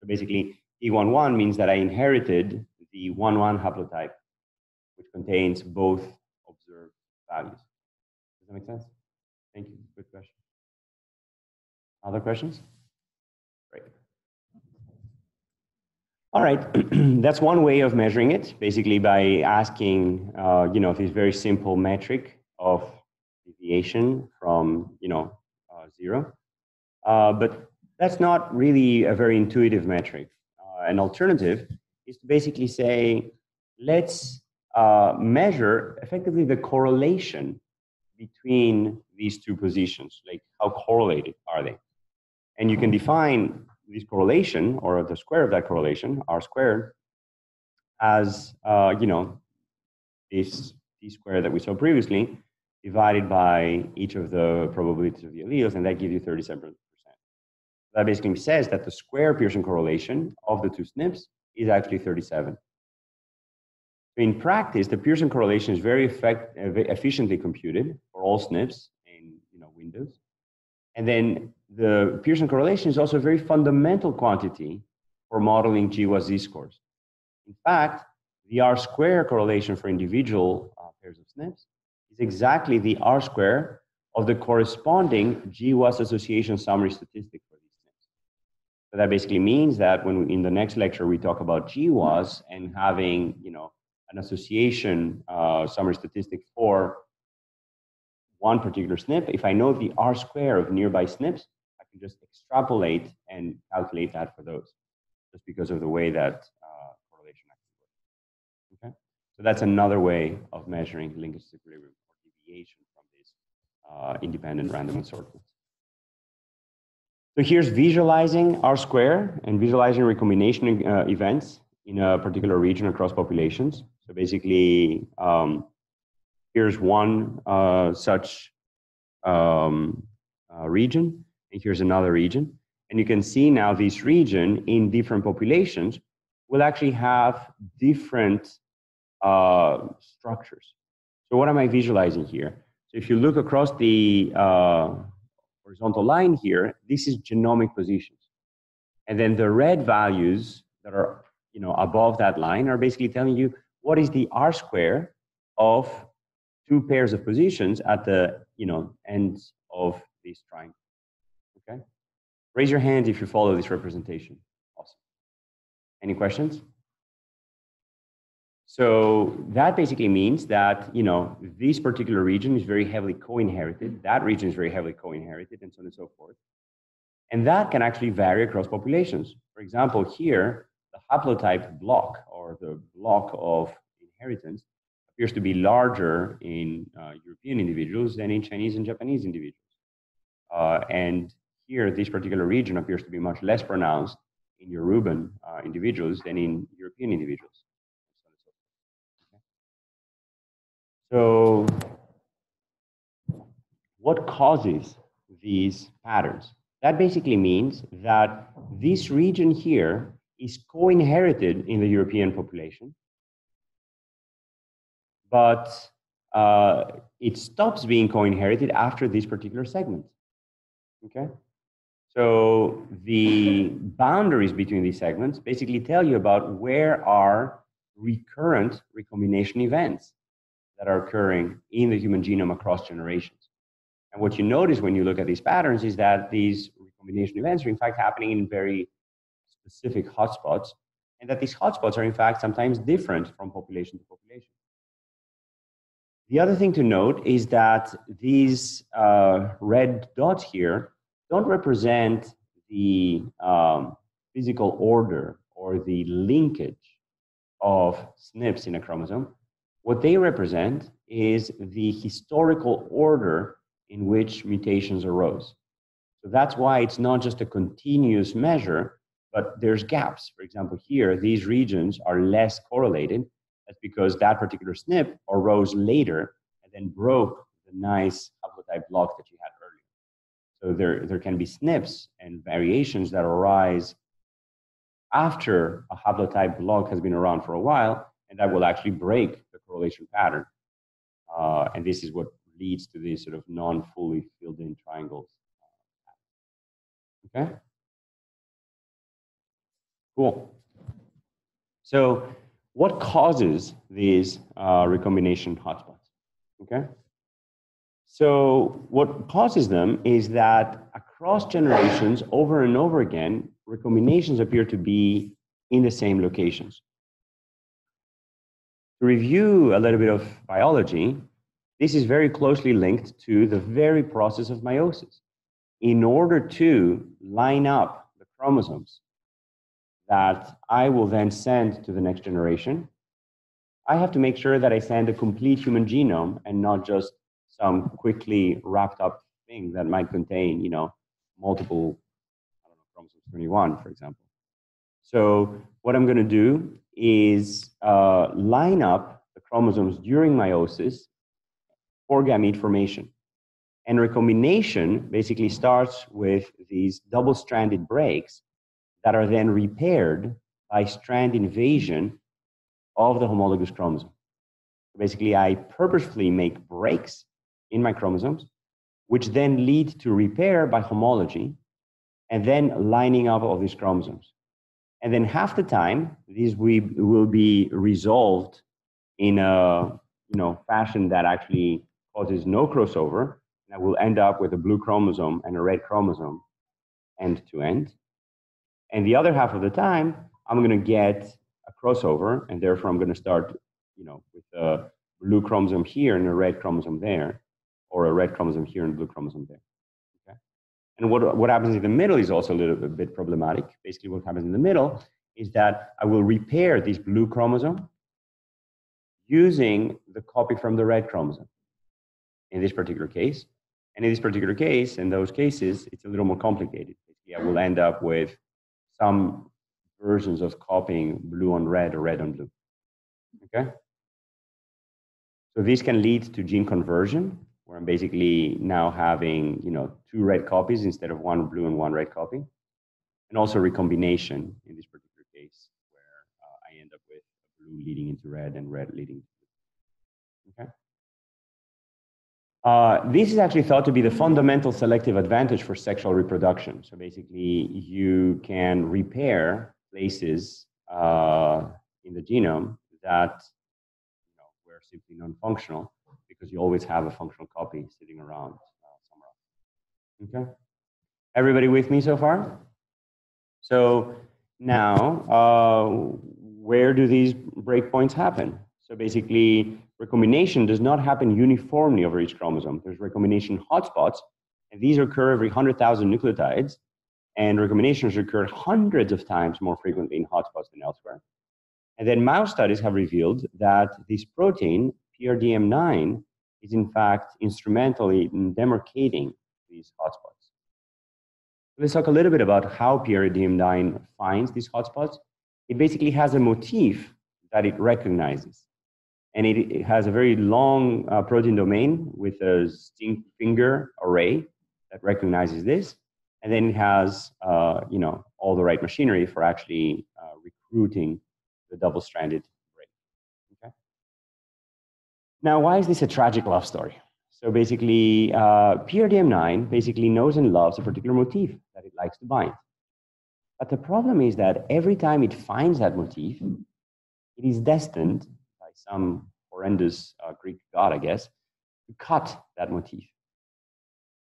So basically, E11 means that I inherited the 11 haplotype, which contains both observed values. Does that make sense? Thank you. Good question. Other questions? Great. All right. That's one way of measuring it, basically by asking, this very simple metric of deviation from, zero. But that's not really a very intuitive metric. An alternative is to basically say, let's measure effectively the correlation between these two positions, like how correlated are they? And you can define this correlation, or the square of that correlation, R squared, as, this T squared that we saw previously, divided by each of the probabilities of the alleles, and that gives you 37%. That basically says that the square Pearson correlation of the two SNPs is actually 37. In practice, the Pearson correlation is very efficiently computed for all SNPs in Windows. And then the Pearson correlation is also a very fundamental quantity for modeling GWAS z-scores. In fact, the R-square correlation for individual pairs of SNPs is exactly the R-square of the corresponding GWAS association summary statistic for these SNPs. So that basically means that when in the next lecture we talk about GWAS and having, an association summary statistic for one particular SNP, if I know the R square of nearby SNPs, I can just extrapolate and calculate that for those, just because of the way that correlation actually works. Okay, so that's another way of measuring linkage equilibrium or deviation from these independent random assortments. So here's visualizing R square and visualizing recombination events in a particular region across populations. So basically, here's one such region, and here's another region. And you can see now this region in different populations will actually have different structures. So what am I visualizing here? So if you look across the horizontal line here, this is genomic positions. And then the red values that are above that line are basically telling you what is the R square of two pairs of positions at the ends of this triangle. Okay, raise your hand if you follow this representation. Awesome. Any questions? So that basically means that this particular region is very heavily co-inherited. That region is very heavily co-inherited, and so on and so forth. And that can actually vary across populations. For example, here the haplotype block or the block of inheritance appears to be larger in European individuals than in Chinese and Japanese individuals. And here, this particular region appears to be much less pronounced in Yoruban individuals than in European individuals. So what causes these patterns? That basically means that this region here is co-inherited in the European population, but it stops being co-inherited after this particular segment, okay? So the boundaries between these segments basically tell you about where are recurrent recombination events that are occurring in the human genome across generations. And what you notice when you look at these patterns is that these recombination events are in fact happening in very specific hotspots, and that these hotspots are in fact sometimes different from population to population. The other thing to note is that these red dots here don't represent the physical order or the linkage of SNPs in a chromosome. What they represent is the historical order in which mutations arose. So that's why it's not just a continuous measure, but there's gaps. For example, here, these regions are less correlated. That's because that particular SNP arose later and then broke the nice haplotype block that you had earlier. So there can be SNPs and variations that arise after a haplotype block has been around for a while, and that will actually break the correlation pattern. And this is what leads to these sort of non-fully filled-in triangles. Okay? Cool. So what causes these recombination hotspots? Okay. So what causes them is that across generations, over and over again, recombinations appear to be in the same locations. To review a little bit of biology, this is very closely linked to the very process of meiosis. In order to line up the chromosomes that I will then send to the next generation, I have to make sure that I send a complete human genome and not just some quickly wrapped up thing that might contain, you know, multiple, I don't know, chromosomes 21, for example. So what I'm going to do is line up the chromosomes during meiosis for gamete formation. And recombination basically starts with these double-stranded breaks that are then repaired by strand invasion of the homologous chromosome. Basically, I purposefully make breaks in my chromosomes, which then lead to repair by homology, and then lining up of these chromosomes. And then half the time, these will be resolved in a fashion that actually causes no crossover, and I will end up with a blue chromosome and a red chromosome end to end. And the other half of the time, I'm going to get a crossover, and therefore I'm going to start with a blue chromosome here and a red chromosome there, or a red chromosome here and blue chromosome there. Okay? And what happens in the middle is also a little bit problematic. Basically, what happens in the middle is that I will repair this blue chromosome using the copy from the red chromosome in this particular case. And in this particular case, in those cases, it's a little more complicated. Basically, I will end up with some versions of copying blue on red or red on blue. Okay? So this can lead to gene conversion, where I'm basically now having, two red copies instead of one blue and one red copy. And also recombination in this particular case, where I end up with blue leading into red and red leading into blue. Okay? This is actually thought to be the fundamental selective advantage for sexual reproduction. So basically, you can repair places in the genome that were simply non-functional, because you always have a functional copy sitting around somewhere else. Okay, everybody with me so far? So now, where do these breakpoints happen? So basically, recombination does not happen uniformly over each chromosome. There's recombination hotspots, and these occur every 100,000 nucleotides, and recombinations occur hundreds of times more frequently in hotspots than elsewhere. And then mouse studies have revealed that this protein, PRDM9, is in fact instrumental in demarcating these hotspots. Let's talk a little bit about how PRDM9 finds these hotspots. It basically has a motif that it recognizes. And it has a very long protein domain with a finger array that recognizes this. And then it has, all the right machinery for actually recruiting the double-stranded break. Okay? Now, why is this a tragic love story? So basically, PRDM9 basically knows and loves a particular motif that it likes to bind. But the problem is that every time it finds that motif, it is destined, some horrendous Greek god, I guess, to cut that motif.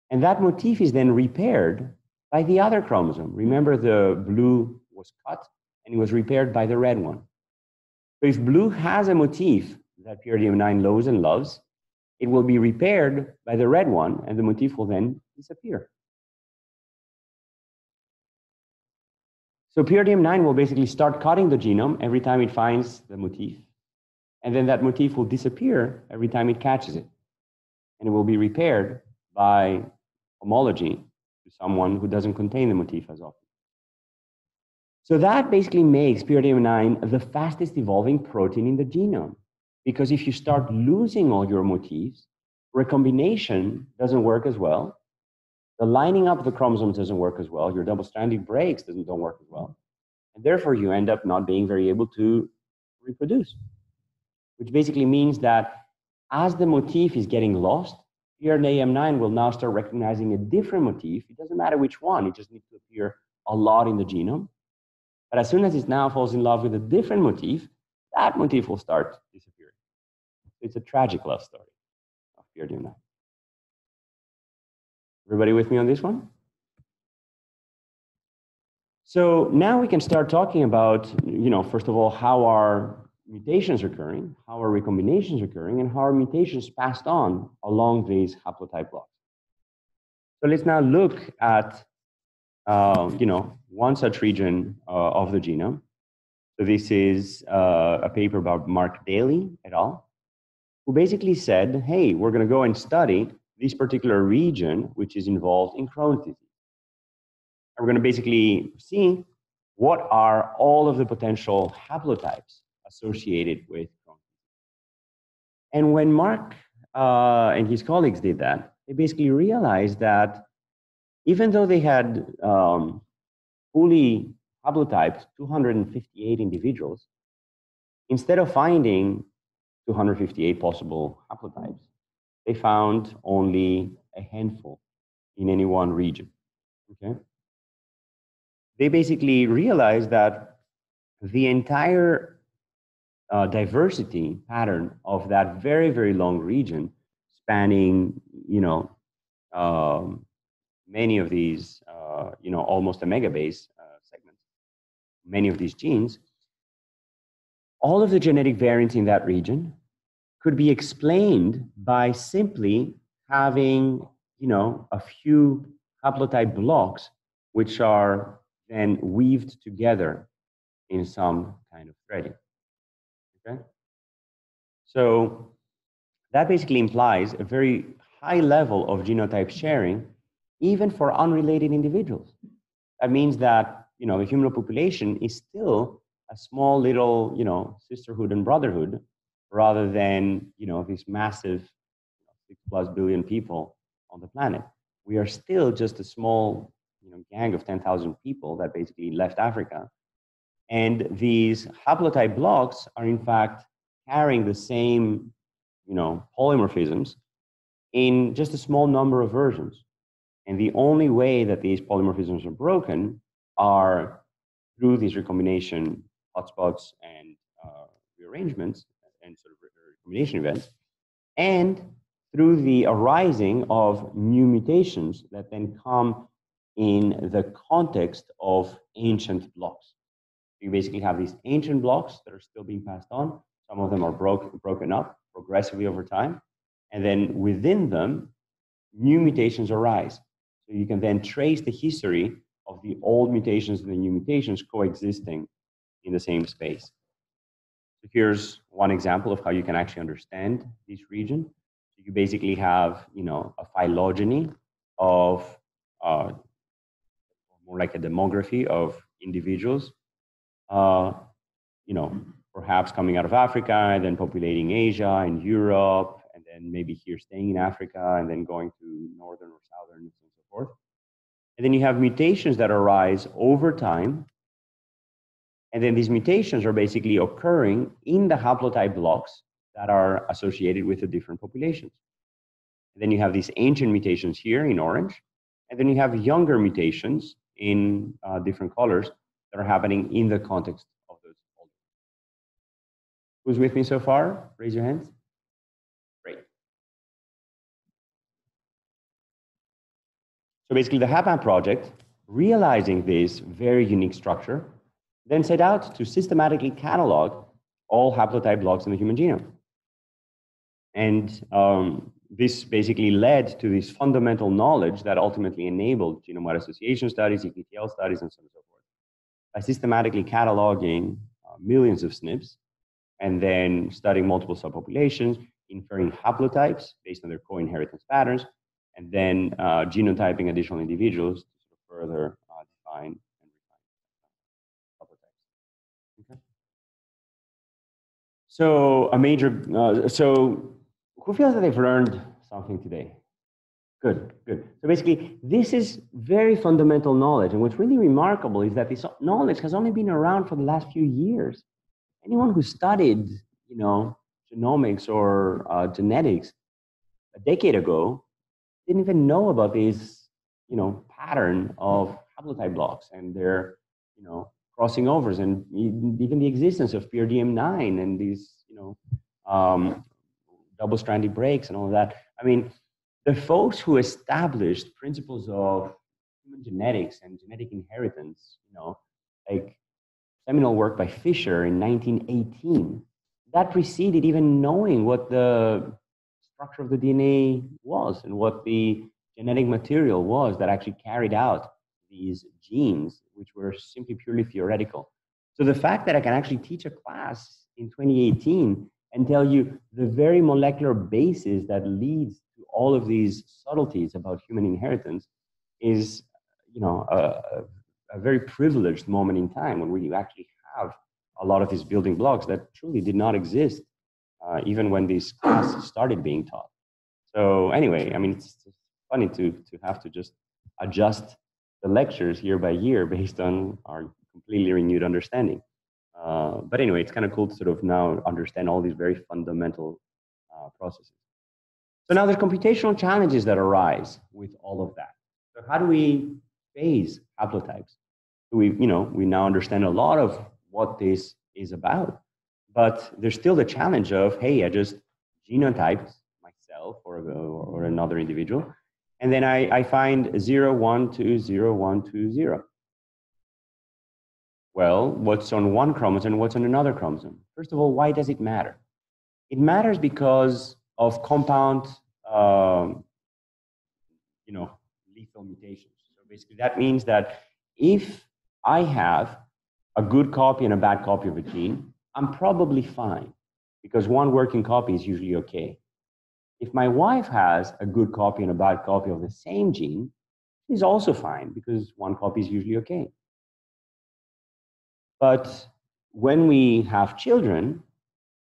And that motif is then repaired by the other chromosome. Remember, the blue was cut, and it was repaired by the red one. So if blue has a motif that PRDM9 knows and loves, it will be repaired by the red one, and the motif will then disappear. So PRDM9 will basically start cutting the genome every time it finds the motif. And then that motif will disappear every time it catches it. And it will be repaired by homology to someone who doesn't contain the motif as often. So that basically makes PRDM9 the fastest evolving protein in the genome. Because if you start losing all your motifs, recombination doesn't work as well. The lining up of the chromosomes doesn't work as well. Your double-stranded breaks don't work as well. And therefore, you end up not being very able to reproduce. Which basically means that as the motif is getting lost, PRDM9 will now start recognizing a different motif. It doesn't matter which one, it just needs to appear a lot in the genome. But as soon as it now falls in love with a different motif, that motif will start disappearing. It's a tragic love story of PRDM9. Everybody with me on this one? So now we can start talking about, first of all, how are mutations occurring, how are recombinations occurring, and how are mutations passed on along these haplotype blocks. So let's now look at, one such region of the genome. So this is a paper by Mark Daly et al., who basically said, hey, we're going to go and study this particular region which is involved in Crohn's disease. And we're going to basically see what are all of the potential haplotypes associated with Crohn's disease. And when Mark and his colleagues did that, they basically realized that even though they had fully haplotyped 258 individuals, instead of finding 258 possible haplotypes, they found only a handful in any one region. Okay? They basically realized that the entire diversity pattern of that very, very long region spanning, many of these, almost a megabase segment, many of these genes, all of the genetic variants in that region could be explained by simply having, a few haplotype blocks which are then weaved together in some kind of threading. Okay? So that basically implies a very high level of genotype sharing, even for unrelated individuals. That means that, the human population is still a small little, sisterhood and brotherhood, rather than, these massive 6+ billion people on the planet. We are still just a small, gang of 10,000 people that basically left Africa. And these haplotype blocks are in fact carrying the same, polymorphisms in just a small number of versions. And the only way that these polymorphisms are broken are through these recombination hotspots and rearrangements and sort of recombination events, and through the arising of new mutations that then come in the context of ancient blocks. You basically have these ancient blocks that are still being passed on. Some of them are broken up progressively over time. And then within them, new mutations arise. So you can then trace the history of the old mutations and the new mutations coexisting in the same space. So here's one example of how you can actually understand this region. So you basically have, a phylogeny of, more like a demography of individuals, perhaps coming out of Africa and then populating Asia and Europe, and then maybe here staying in Africa and then going to northern or southern and so forth. And then you have mutations that arise over time. And then these mutations are basically occurring in the haplotype blocks that are associated with the different populations. And then you have these ancient mutations here in orange. And then you have younger mutations in different colors that are happening in the context of those older. Who's with me so far? Raise your hands. Great. So basically the HapMap project, realizing this very unique structure, then set out to systematically catalog all haplotype blocks in the human genome. And this basically led to this fundamental knowledge that ultimately enabled genome-wide association studies, EQTL studies, and so on and so forth. By systematically cataloging millions of SNPs and then studying multiple subpopulations, inferring haplotypes based on their co-inheritance patterns, and then genotyping additional individuals to further define and refine haplotypes. Okay. So a major, who feels that they've learned something today? Good, good. So basically, this is very fundamental knowledge. And what's really remarkable is that this knowledge has only been around for the last few years. Anyone who studied, genomics or genetics a decade ago didn't even know about this, pattern of haplotype blocks and their, crossing overs and even the existence of PRDM9 and these, you know, double-stranded breaks and all of that. I mean, the folks who established principles of human genetics and genetic inheritance, you know, like seminal work by Fisher in 1918, that preceded even knowing what the structure of the DNA was and what the genetic material was that actually carried out these genes, which were simply purely theoretical. So the fact that I can actually teach a class in 2018 and tell you the very molecular basis that leads to all of these subtleties about human inheritance is, you know, a very privileged moment in time when we actually have a lot of these building blocks that truly did not exist even when these classes started being taught. So anyway, I mean, it's funny to have to just adjust the lectures year by year based on our completely renewed understanding. But anyway, it's kind of cool to sort of now understand all these very fundamental processes. So now there's computational challenges that arise with all of that. So how do we phase haplotypes? So we now understand a lot of what this is about, but there's still the challenge of, hey, I just genotyped myself or another individual, and then I find 0, 1, 2, 0, 1, 2, 0. Well, what's on one chromosome and what's on another chromosome? First of all, why does it matter? It matters because of compound, you know, lethal mutations. So basically that means that if I have a good copy and a bad copy of a gene, I'm probably fine because one working copy is usually okay. If my wife has a good copy and a bad copy of the same gene, she's also fine because one copy is usually okay. But when we have children,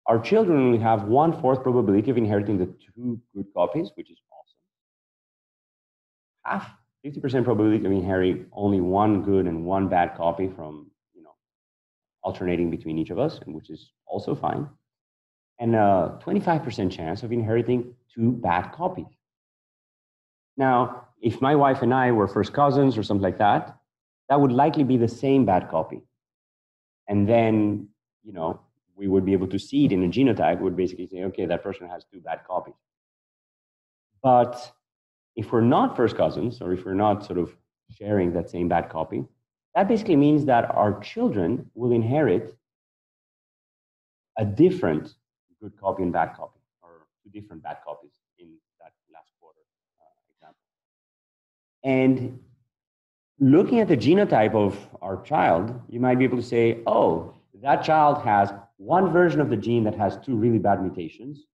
our children will have 1/4 probability of inheriting the two good copies, which is awesome. Half, 50% probability of inheriting only one good and one bad copy from, you know, alternating between each of us, which is also fine. And a 25% chance of inheriting two bad copies. Now, if my wife and I were first cousins or something like that, that would likely be the same bad copy. And then, you know, we would be able to see it in a genotype. We would basically say, okay, that person has two bad copies. But if we're not first cousins, or if we're not sort of sharing that same bad copy, that basically means that our children will inherit a different good copy and bad copy, or two different bad copies in that last quarter example. And looking at the genotype of our child, you might be able to say, oh, that child has one version of the gene that has two really bad mutations,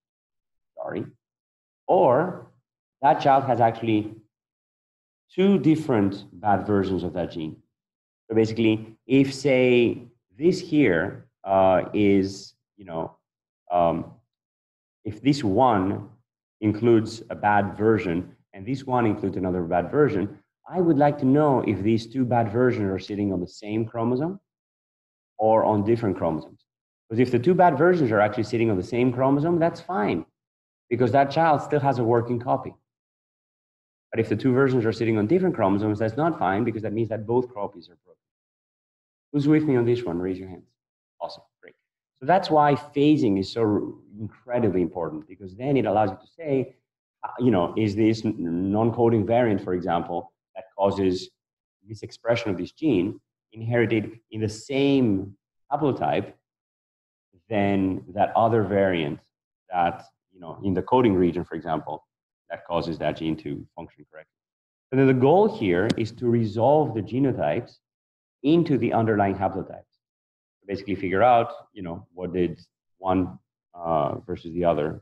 sorry, or that child has actually two different bad versions of that gene. So basically, if, say, this here is, you know, if this one includes a bad version and this one includes another bad version, I would like to know if these two bad versions are sitting on the same chromosome or on different chromosomes. Because if the two bad versions are actually sitting on the same chromosome, that's fine, because that child still has a working copy. But if the two versions are sitting on different chromosomes, that's not fine, because that means that both copies are broken. Who's with me on this one? Raise your hands. Awesome, great. So that's why phasing is so incredibly important, because then it allows you to say, you know, is this non-coding variant, for example, that causes misexpression of this gene inherited in the same haplotype than that other variant that, you know, in the coding region, for example, that causes that gene to function correctly. So then the goal here is to resolve the genotypes into the underlying haplotypes. So basically figure out, you know, what did one versus the other.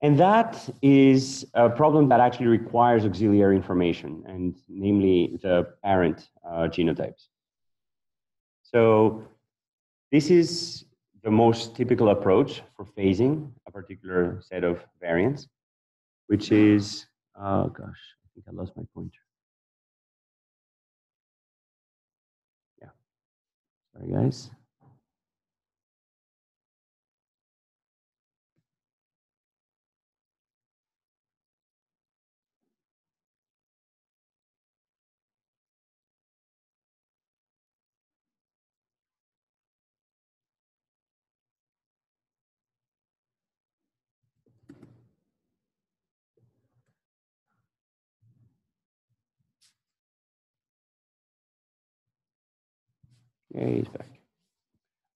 And that is a problem that actually requires auxiliary information, and namely the parent genotypes. So this is the most typical approach for phasing a particular set of variants, which is, oh gosh, I think I lost my pointer. Yeah, sorry guys. Yay, he's back.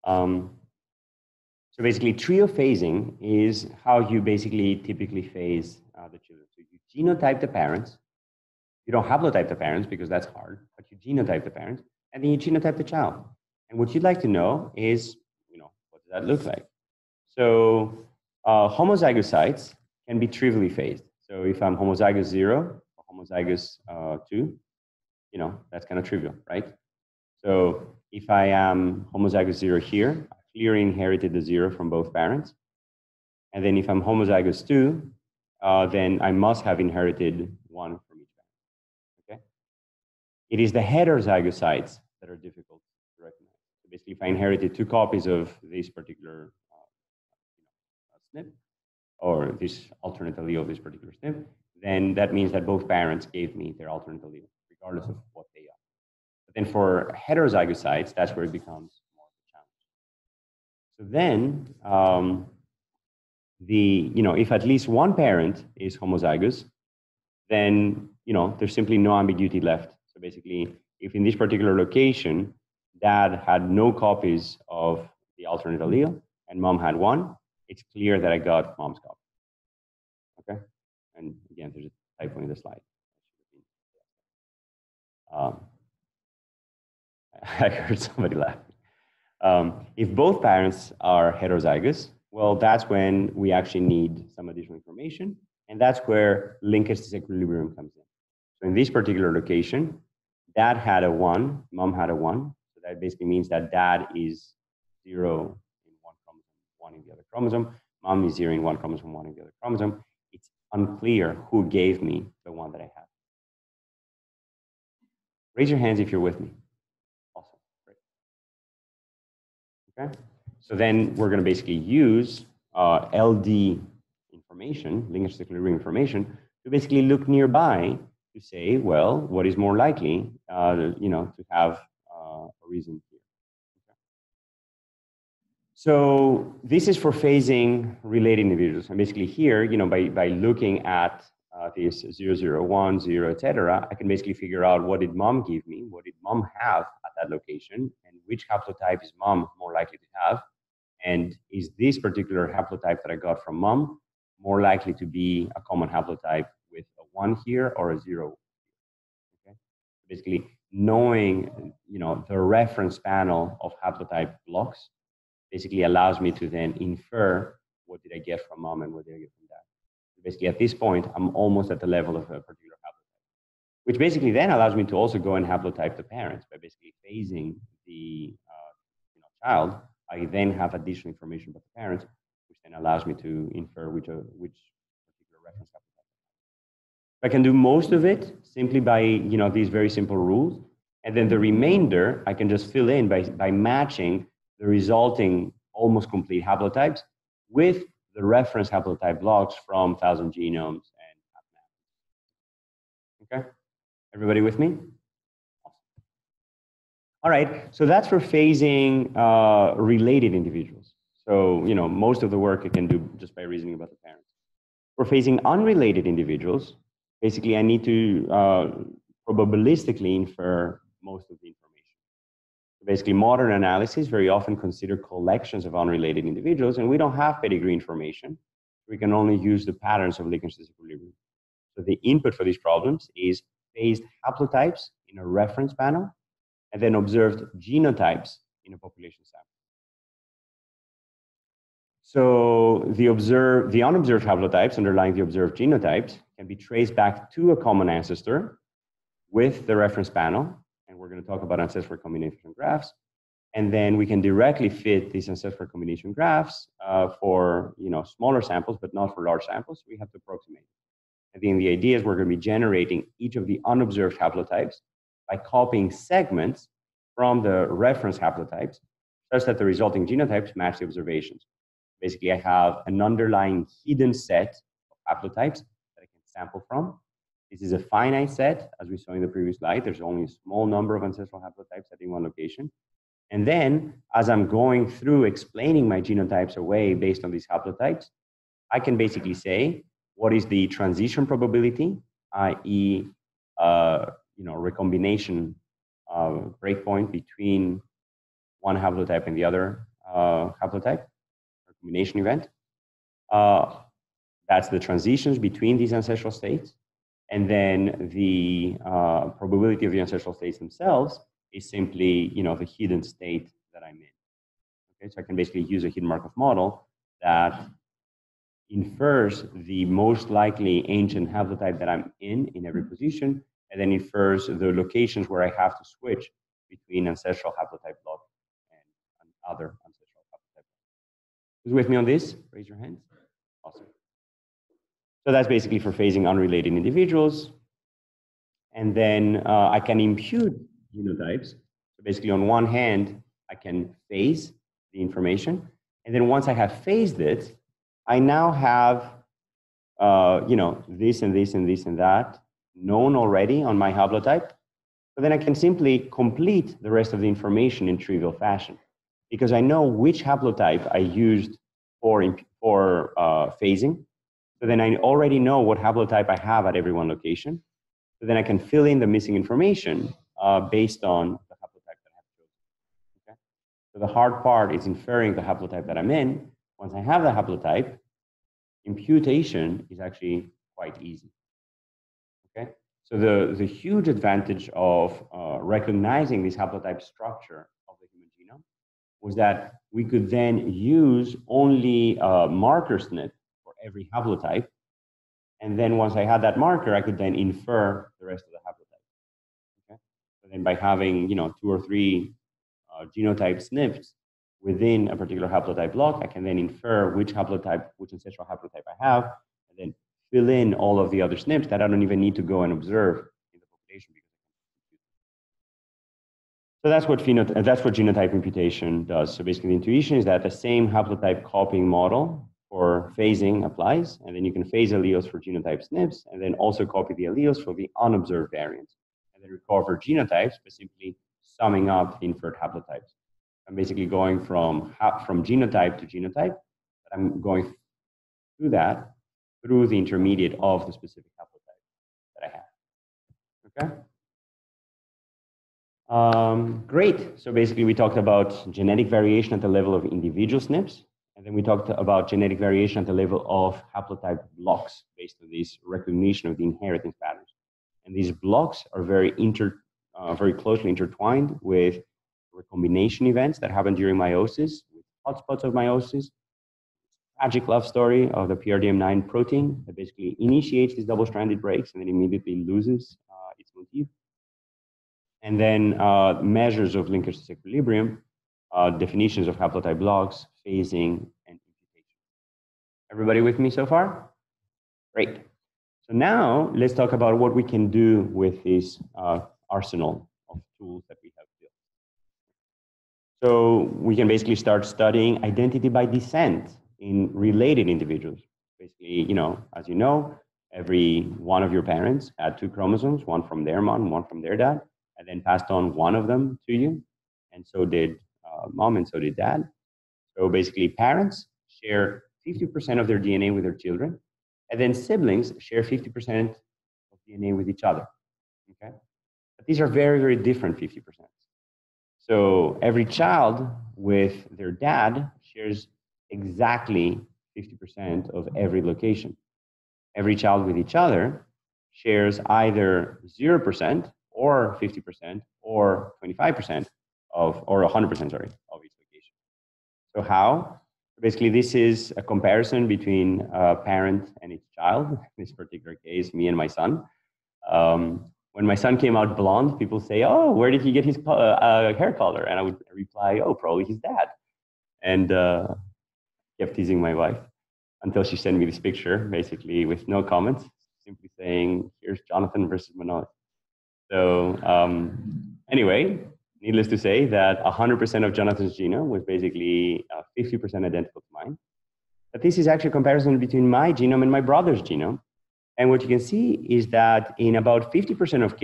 So basically, trio phasing is how you basically typically phase the children. So you genotype the parents. You don't haplotype the parents because that's hard, but you genotype the parents, and then you genotype the child. And what you'd like to know is, you know, what does that look like? So homozygocytes can be trivially phased. So if I'm homozygous 0 or homozygous 2, you know, that's kind of trivial, right? So if I am homozygous 0 here, I clearly inherited the 0 from both parents. And then if I'm homozygous 2, then I must have inherited 1 from each parent, okay? It is the heterozygocytes that are difficult to recognize. So basically, if I inherited 2 copies of this particular SNP, or this alternate allele of this particular SNP, then that means that both parents gave me their alternate allele, regardless of what they are. But then for heterozygocytes, that's where it becomes more of a challenge. So then, if at least one parent is homozygous, then, you know, there's simply no ambiguity left. So basically, if in this particular location, dad had no copies of the alternate allele and mom had one, it's clear that I got mom's copy. Okay, and again, there's a typo in the slide. I heard somebody laugh. If both parents are heterozygous, well, that's when we actually need some additional information, and that's where linkage disequilibrium comes in. So in this particular location, dad had a 1, mom had a 1, so that basically means that dad is 0 in the other chromosome, mom is 0 in one chromosome, 1 in the other chromosome. It's unclear who gave me the 1 that I have. Raise your hands if you're with me. Awesome, great. Okay, so then we're going to basically use LD information, linkage disequilibrium information, to basically look nearby to say, well, what is more likely, you know, to have a reason. So this is for phasing related individuals. And basically here, you know, by looking at this 0, 0, 1, 0, etc., I can basically figure out what did mom give me, what did mom have at that location, and which haplotype is mom more likely to have, and is this particular haplotype that I got from mom more likely to be a common haplotype with a 1 here or a 0? Okay? Basically knowing, you know, the reference panel of haplotype blocks basically allows me to then infer what did I get from mom and what did I get from dad. Basically, at this point, I'm almost at the level of a particular haplotype, which basically then allows me to also go and haplotype the parents by basically phasing the you know, child. I then have additional information about the parents, which then allows me to infer which particular reference haplotype. I can do most of it simply by, you know, these very simple rules, and then the remainder I can just fill in by matching the resulting almost complete haplotypes with the reference haplotype blocks from 1000 Genomes and HapMap. Okay, everybody with me? All right, so that's for phasing related individuals. So, you know, most of the work I can do just by reasoning about the parents. For phasing unrelated individuals, basically I need to probabilistically infer most of the information. Basically, modern analyses very often consider collections of unrelated individuals, and we don't have pedigree information. We can only use the patterns of linkage disequilibrium. So the input for these problems is phased haplotypes in a reference panel, and then observed genotypes in a population sample. So the unobserved haplotypes underlying the observed genotypes can be traced back to a common ancestor with the reference panel. And we're going to talk about ancestral combination graphs, and then we can directly fit these ancestral combination graphs for, you know, smaller samples, but not for large samples. We have to approximate. And then the idea is we're going to be generating each of the unobserved haplotypes by copying segments from the reference haplotypes, such that the resulting genotypes match the observations. Basically, I have an underlying hidden set of haplotypes that I can sample from. This is a finite set, as we saw in the previous slide. There's only a small number of ancestral haplotypes at any one location. And then, as I'm going through explaining my genotypes away based on these haplotypes, I can basically say, what is the transition probability, i.e., recombination breakpoint between one haplotype and the other haplotype, or combination event. That's the transitions between these ancestral states. And then the probability of the ancestral states themselves is simply, you know, the hidden state that I'm in. Okay, so I can basically use a hidden Markov model that infers the most likely ancient haplotype that I'm in every position, and then infers the locations where I have to switch between ancestral haplotype block and other ancestral haplotype block. Who's with me on this? Raise your hands. Awesome. So that's basically for phasing unrelated individuals. And then I can impute genotypes. So basically on one hand, I can phase the information. And then once I have phased it, I now have, you know, this and this and this and that known already on my haplotype. But then I can simply complete the rest of the information in trivial fashion, because I know which haplotype I used for phasing. So then I already know what haplotype I have at every one location. So then I can fill in the missing information based on the haplotype that I have chosen. Okay? So the hard part is inferring the haplotype that I'm in. Once I have the haplotype, imputation is actually quite easy. Okay? So the huge advantage of recognizing this haplotype structure of the human genome was that we could then use only marker SNP every haplotype, and then once I had that marker, I could then infer the rest of the haplotype. Okay? So then by having, you know, 2 or 3 genotype SNPs within a particular haplotype block, I can then infer which haplotype, which ancestral haplotype I have, and then fill in all of the other SNPs that I don't even need to go and observe in the population. So that's what genotype imputation does. So basically the intuition is that the same haplotype copying model for phasing applies, and then you can phase alleles for genotype SNPs, and then also copy the alleles for the unobserved variants, and then recover genotypes by simply summing up the inferred haplotypes. I'm basically going from genotype to genotype, but I'm going through that through the intermediate of the specific haplotype that I have. Okay. Great. So basically, we talked about genetic variation at the level of individual SNPs. And then we talked about genetic variation at the level of haplotype blocks based on this recognition of the inheritance patterns. And these blocks are very closely intertwined with recombination events that happen during meiosis, with hotspots of meiosis. Tragic love story of the PRDM9 protein that basically initiates these double-stranded breaks and then immediately loses its motif. And then measures of linkage disequilibrium, definitions of haplotype blocks, phasing, and imputation. Everybody with me so far? Great. So now let's talk about what we can do with this arsenal of tools that we have built. So we can basically start studying identity by descent in related individuals. Basically, you know, as you know, every one of your parents had 2 chromosomes, one from their mom, one from their dad, and then passed on one of them to you. And so did mom, and so did dad. So basically, parents share 50% of their DNA with their children, and then siblings share 50% of DNA with each other. Okay? But these are very, very different 50%. So every child with their dad shares exactly 50% of every location. Every child with each other shares either 0% or 50% or 25% of, or 100%, sorry, of each location. So how? Basically, this is a comparison between a parent and its child. In this particular case, me and my son. When my son came out blonde, people say, "Oh, where did he get his hair color?" And I would reply, "Oh, probably his dad." And kept teasing my wife until she sent me this picture, basically with no comments, simply saying, "Here's Jonathan versus Manoj." So anyway. Needless to say that 100% of Jonathan's genome was basically 50% identical to mine. But this is actually a comparison between my genome and my brother's genome. And what you can see is that in about 50% of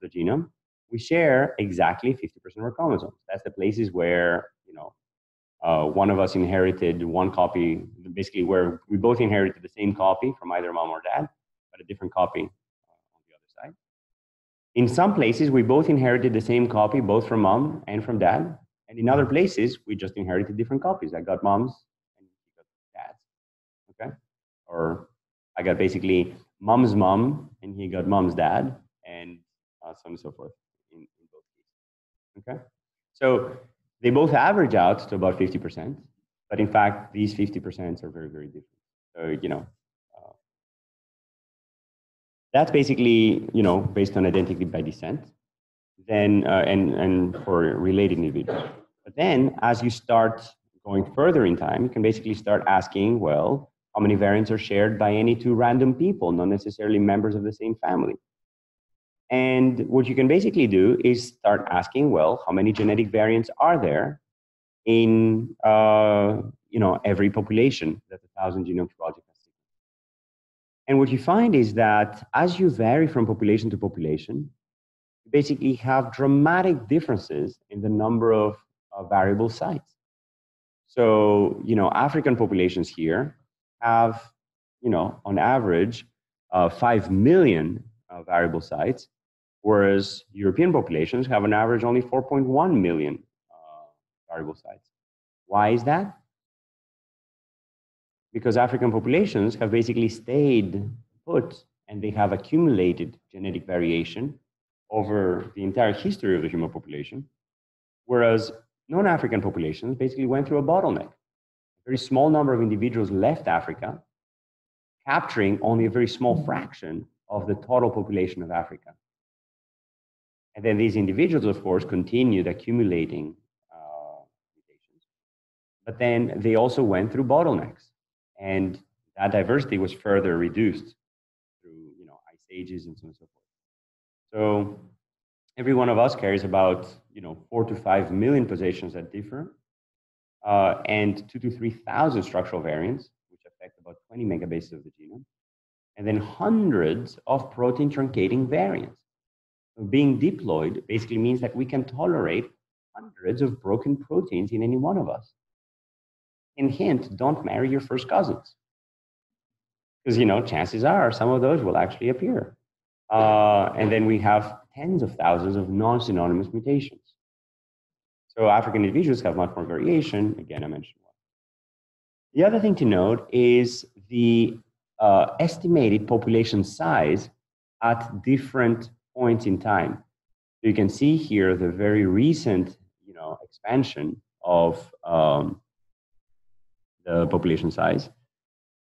the genome, we share exactly 50% of our chromosomes. That's the places where, you know, one of us inherited one copy, basically where we both inherited the same copy from either mom or dad, but a different copy. In some places, we both inherited the same copy, both from mom and from dad. And in other places, we just inherited different copies. I got moms and he got dads, okay? Or I got basically mom's mom and he got mom's dad, and so on and so forth in both cases, okay? So they both average out to about 50%, but in fact, these 50% are very, very different. So, you know, that's basically, you know, based on identity by descent, then and for related individuals. But then as you start going further in time, you can basically start asking, well, how many variants are shared by any two random people, not necessarily members of the same family? And what you can basically do is start asking, well, how many genetic variants are there in, you know, every population that the 1000 Genomes Project has seen? And what you find is that as you vary from population to population, you basically have dramatic differences in the number of variable sites. So, you know, African populations here have, you know, on average, 5 million variable sites, whereas European populations have on average only 4.1 million variable sites. Why is that? Because African populations have basically stayed put and they have accumulated genetic variation over the entire history of the human population, whereas non-African populations basically went through a bottleneck. A very small number of individuals left Africa, capturing only a very small fraction of the total population of Africa. And then these individuals, of course, continued accumulating mutations, but then they also went through bottlenecks, and that diversity was further reduced through, you know, ice ages and so on and so forth. So every one of us carries about, you know, 4 to 5 million positions that differ, and 2,000 to 3,000 structural variants, which affect about 20 megabases of the genome, and then hundreds of protein truncating variants. So being diploid basically means that we can tolerate hundreds of broken proteins in any one of us. And hint, don't marry your first cousins, because, you know, chances are some of those will actually appear. And then we have tens of thousands of non-synonymous mutations. So African individuals have much more variation. Again, I mentioned one. The other thing to note is the estimated population size at different points in time. So you can see here the very recent, you know, expansion of the population size.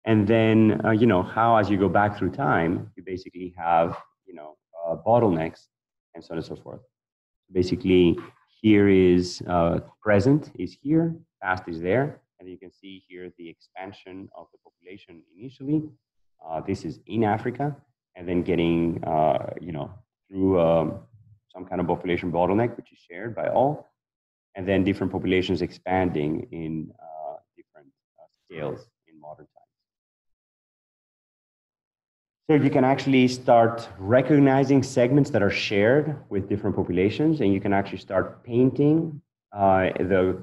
And then, you know, how as you go back through time, you basically have, you know, bottlenecks and so on and so forth. Basically, here is present is here, past is there, and you can see here the expansion of the population initially. This is in Africa, and then getting, you know, through some kind of population bottleneck, which is shared by all, and then different populations expanding in different scales in modern times. So you can actually start recognizing segments that are shared with different populations, and you can actually start painting the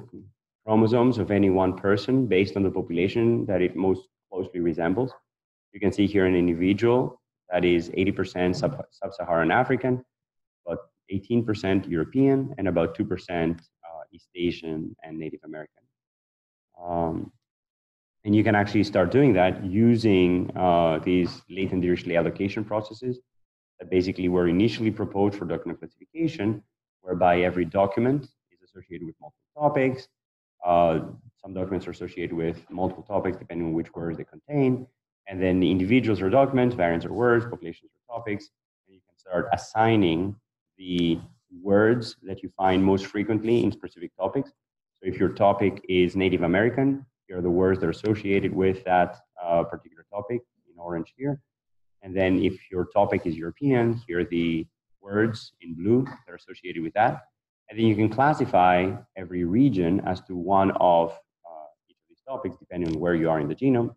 chromosomes of any one person based on the population that it most closely resembles. You can see here an individual that is 80% sub-Saharan African, about 18% European, and about 2% East Asian and Native American. And you can actually start doing that using these latent Dirichlet allocation processes that basically were initially proposed for document classification, whereby every document is associated with multiple topics. Some documents are associated with multiple topics depending on which words they contain. And then the individuals are documents, variants are words, populations are topics. And you can start assigning the words that you find most frequently in specific topics. So if your topic is Native American, here are the words that are associated with that particular topic in orange here. And then if your topic is European, here are the words in blue that are associated with that. And then you can classify every region as to one of each of these topics, depending on where you are in the genome.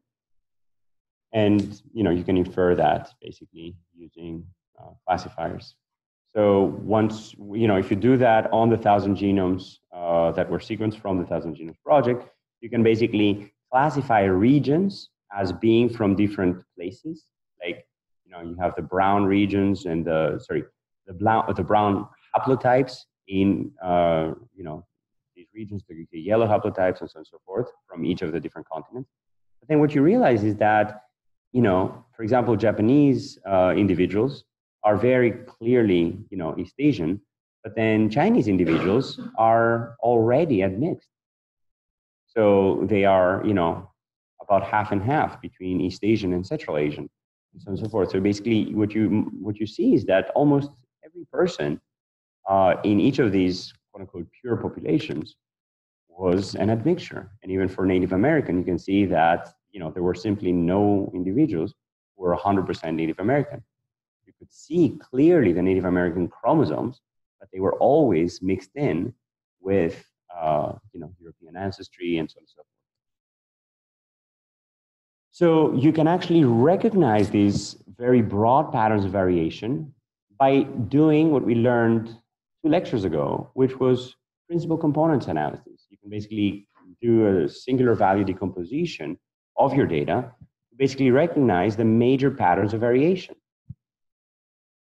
And, you know, you can infer that basically using classifiers. So once, you know, if you do that on the 1000 genomes that were sequenced from the 1000 Genomes Project, you can basically classify regions as being from different places. Like, you know, you have the brown regions and the brown haplotypes in, you know, these regions, the yellow haplotypes, and so on and so forth from each of the different continents. But then what you realize is that, you know, for example, Japanese individuals are very clearly, you know, East Asian, but then Chinese individuals are already admixed. So they are, you know, about half and half between East Asian and Central Asian, and so on and so forth. So basically what you see is that almost every person in each of these quote-unquote pure populations was an admixture. And even for Native American, you can see that, you know, there were simply no individuals who were 100% Native American. You could see clearly the Native American chromosomes, but they were always mixed in with, you know, European ancestry and so on and so forth. So you can actually recognize these very broad patterns of variation by doing what we learned 2 lectures ago, which was principal components analysis. You can basically do a singular value decomposition of your data to basically recognize the major patterns of variation.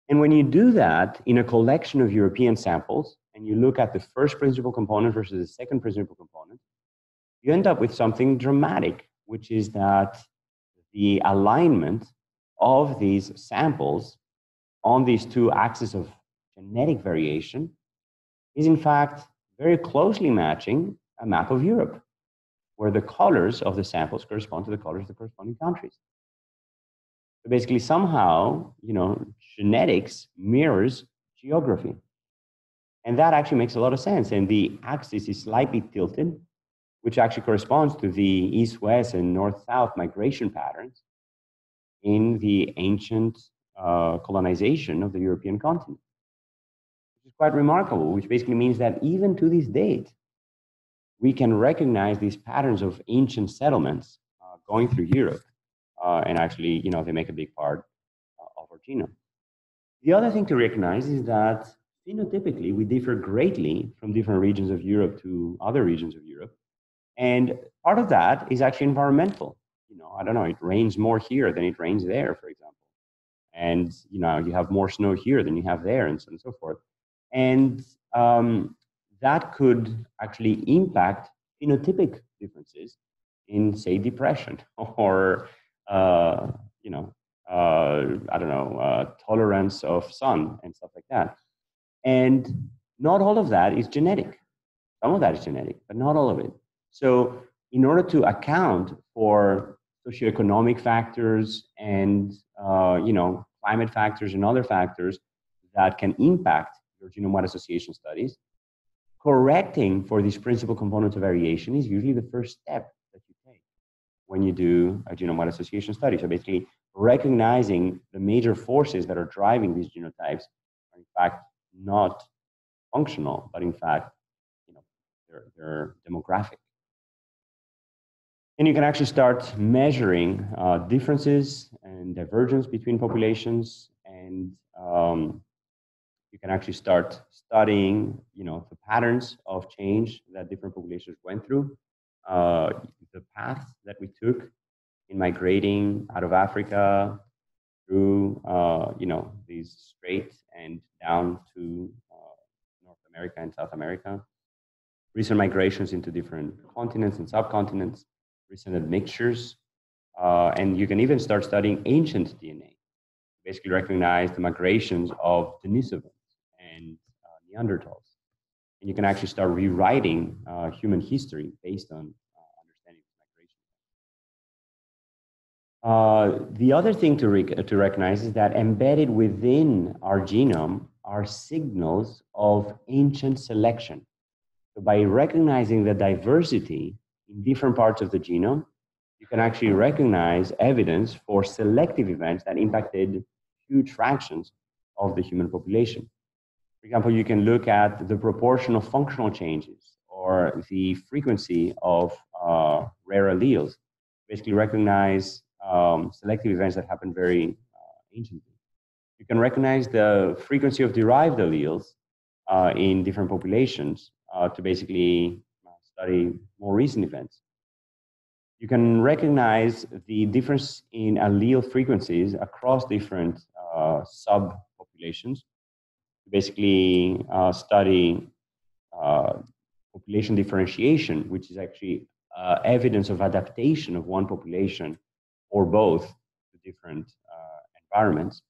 And when you do that in a collection of European samples, and you look at the first principal component versus the second principal component, you end up with something dramatic, which is that the alignment of these samples on these 2 axes of genetic variation is in fact very closely matching a map of Europe, where the colors of the samples correspond to the colors of the corresponding countries. So basically somehow, you know, genetics mirrors geography. And that actually makes a lot of sense. And the axis is slightly tilted, which actually corresponds to the east-west and north-south migration patterns in the ancient colonization of the European continent. Which is quite remarkable, which basically means that even to this date, we can recognize these patterns of ancient settlements going through Europe. And actually, you know, they make a big part of our genome. The other thing to recognize is that phenotypically, we differ greatly from different regions of Europe to other regions of Europe. And part of that is actually environmental. You know, I don't know, it rains more here than it rains there, for example. And, you know, you have more snow here than you have there, and so on and so forth. And that could actually impact phenotypic differences in, say, depression or, you know, I don't know, tolerance of sun and stuff like that. And not all of that is genetic. Some of that is genetic, but not all of it. So in order to account for socioeconomic factors and, you know, climate factors and other factors that can impact your genome-wide association studies, correcting for these principal components of variation is usually the first step that you take when you do a genome-wide association study. So basically recognizing the major forces that are driving these genotypes are in fact not functional, but in fact, you know, they're demographic. And you can actually start measuring differences and divergence between populations, and you can actually start studying, you know, the patterns of change that different populations went through, the paths that we took in migrating out of Africa through, you know, these straits and down to North America and South America, recent migrations into different continents and subcontinents, recent admixtures, and you can even start studying ancient DNA. Basically recognize the migrations of Denisovans and Neanderthals. And you can actually start rewriting human history based on understanding migration. The other thing to recognize is that embedded within our genome are signals of ancient selection. So by recognizing the diversity in different parts of the genome, you can actually recognize evidence for selective events that impacted huge fractions of the human population. For example, you can look at the proportion of functional changes or the frequency of rare alleles, basically recognize selective events that happen very anciently. You can recognize the frequency of derived alleles in different populations to basically study more recent events. You can recognize the difference in allele frequencies across different subpopulations to basically study population differentiation, which is actually evidence of adaptation of one population or both to different environments.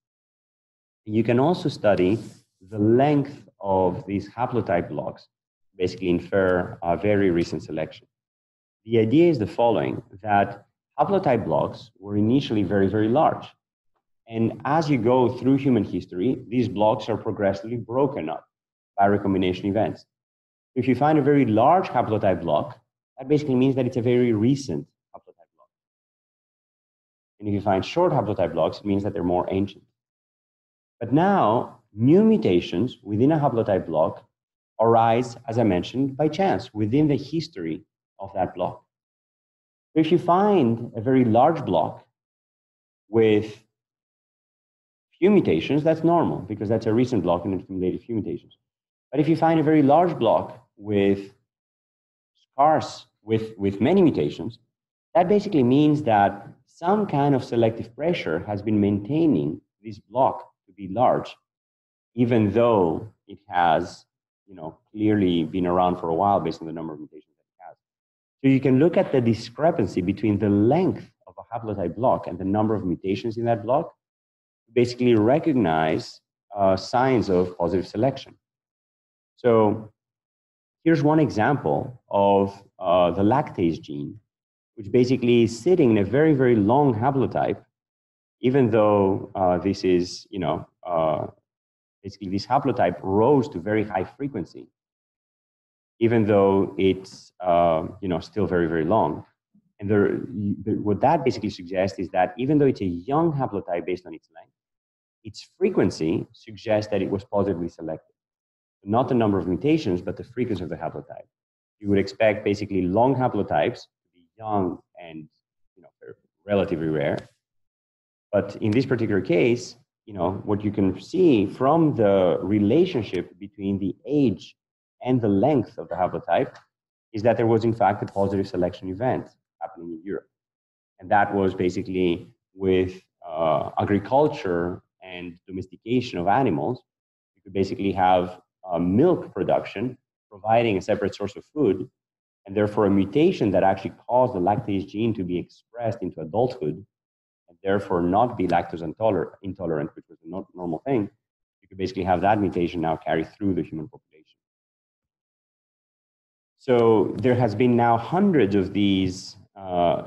You can also study the length of these haplotype blocks, basically infer a very recent selection. The idea is the following, that haplotype blocks were initially very, very large. And as you go through human history, these blocks are progressively broken up by recombination events. If you find a very large haplotype block, that basically means that it's a very recent haplotype block. And if you find short haplotype blocks, it means that they're more ancient. But now, new mutations within a haplotype block arise, as I mentioned, by chance within the history of that block. If you find a very large block with few mutations, that's normal because that's a recent block and it accumulated few mutations. But if you find a very large block with sparse, with many mutations, that basically means that some kind of selective pressure has been maintaining this block to be large, even though it has, you know, clearly been around for a while based on the number of mutations that it has. So you can look at the discrepancy between the length of a haplotype block and the number of mutations in that block to basically recognize signs of positive selection. So here's one example of the lactase gene, which basically is sitting in a very, very long haplotype, even though this is, you know, basically, this haplotype rose to very high frequency, even though it's you know, still very, very long. And what that basically suggests is that even though it's a young haplotype based on its length, its frequency suggests that it was positively selected. Not the number of mutations, but the frequency of the haplotype. You would expect basically long haplotypes to be young and, you know, relatively rare. But in this particular case, you know, what you can see from the relationship between the age and the length of the haplotype is that there was, in fact, a positive selection event happening in Europe. And that was basically with agriculture and domestication of animals. You could basically have milk production providing a separate source of food, and therefore a mutation that actually caused the lactase gene to be expressed into adulthood, therefore not be lactose intolerant, which was not a normal thing. You could basically have that mutation now carry through the human population. So there has been now hundreds of these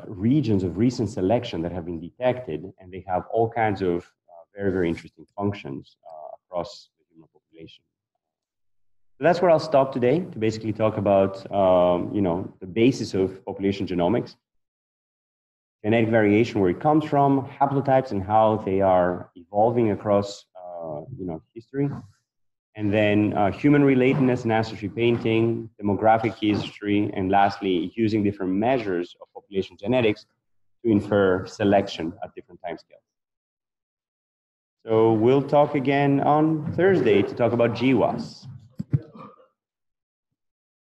regions of recent selection that have been detected, and they have all kinds of very, very interesting functions across the human population. So that's where I'll stop today to basically talk about you know, the basis of population genomics, genetic variation, where it comes from, haplotypes and how they are evolving across you know, history, and then human relatedness and ancestry painting, demographic history, and lastly, using different measures of population genetics to infer selection at different timescales. So we'll talk again on Thursday to talk about GWAS.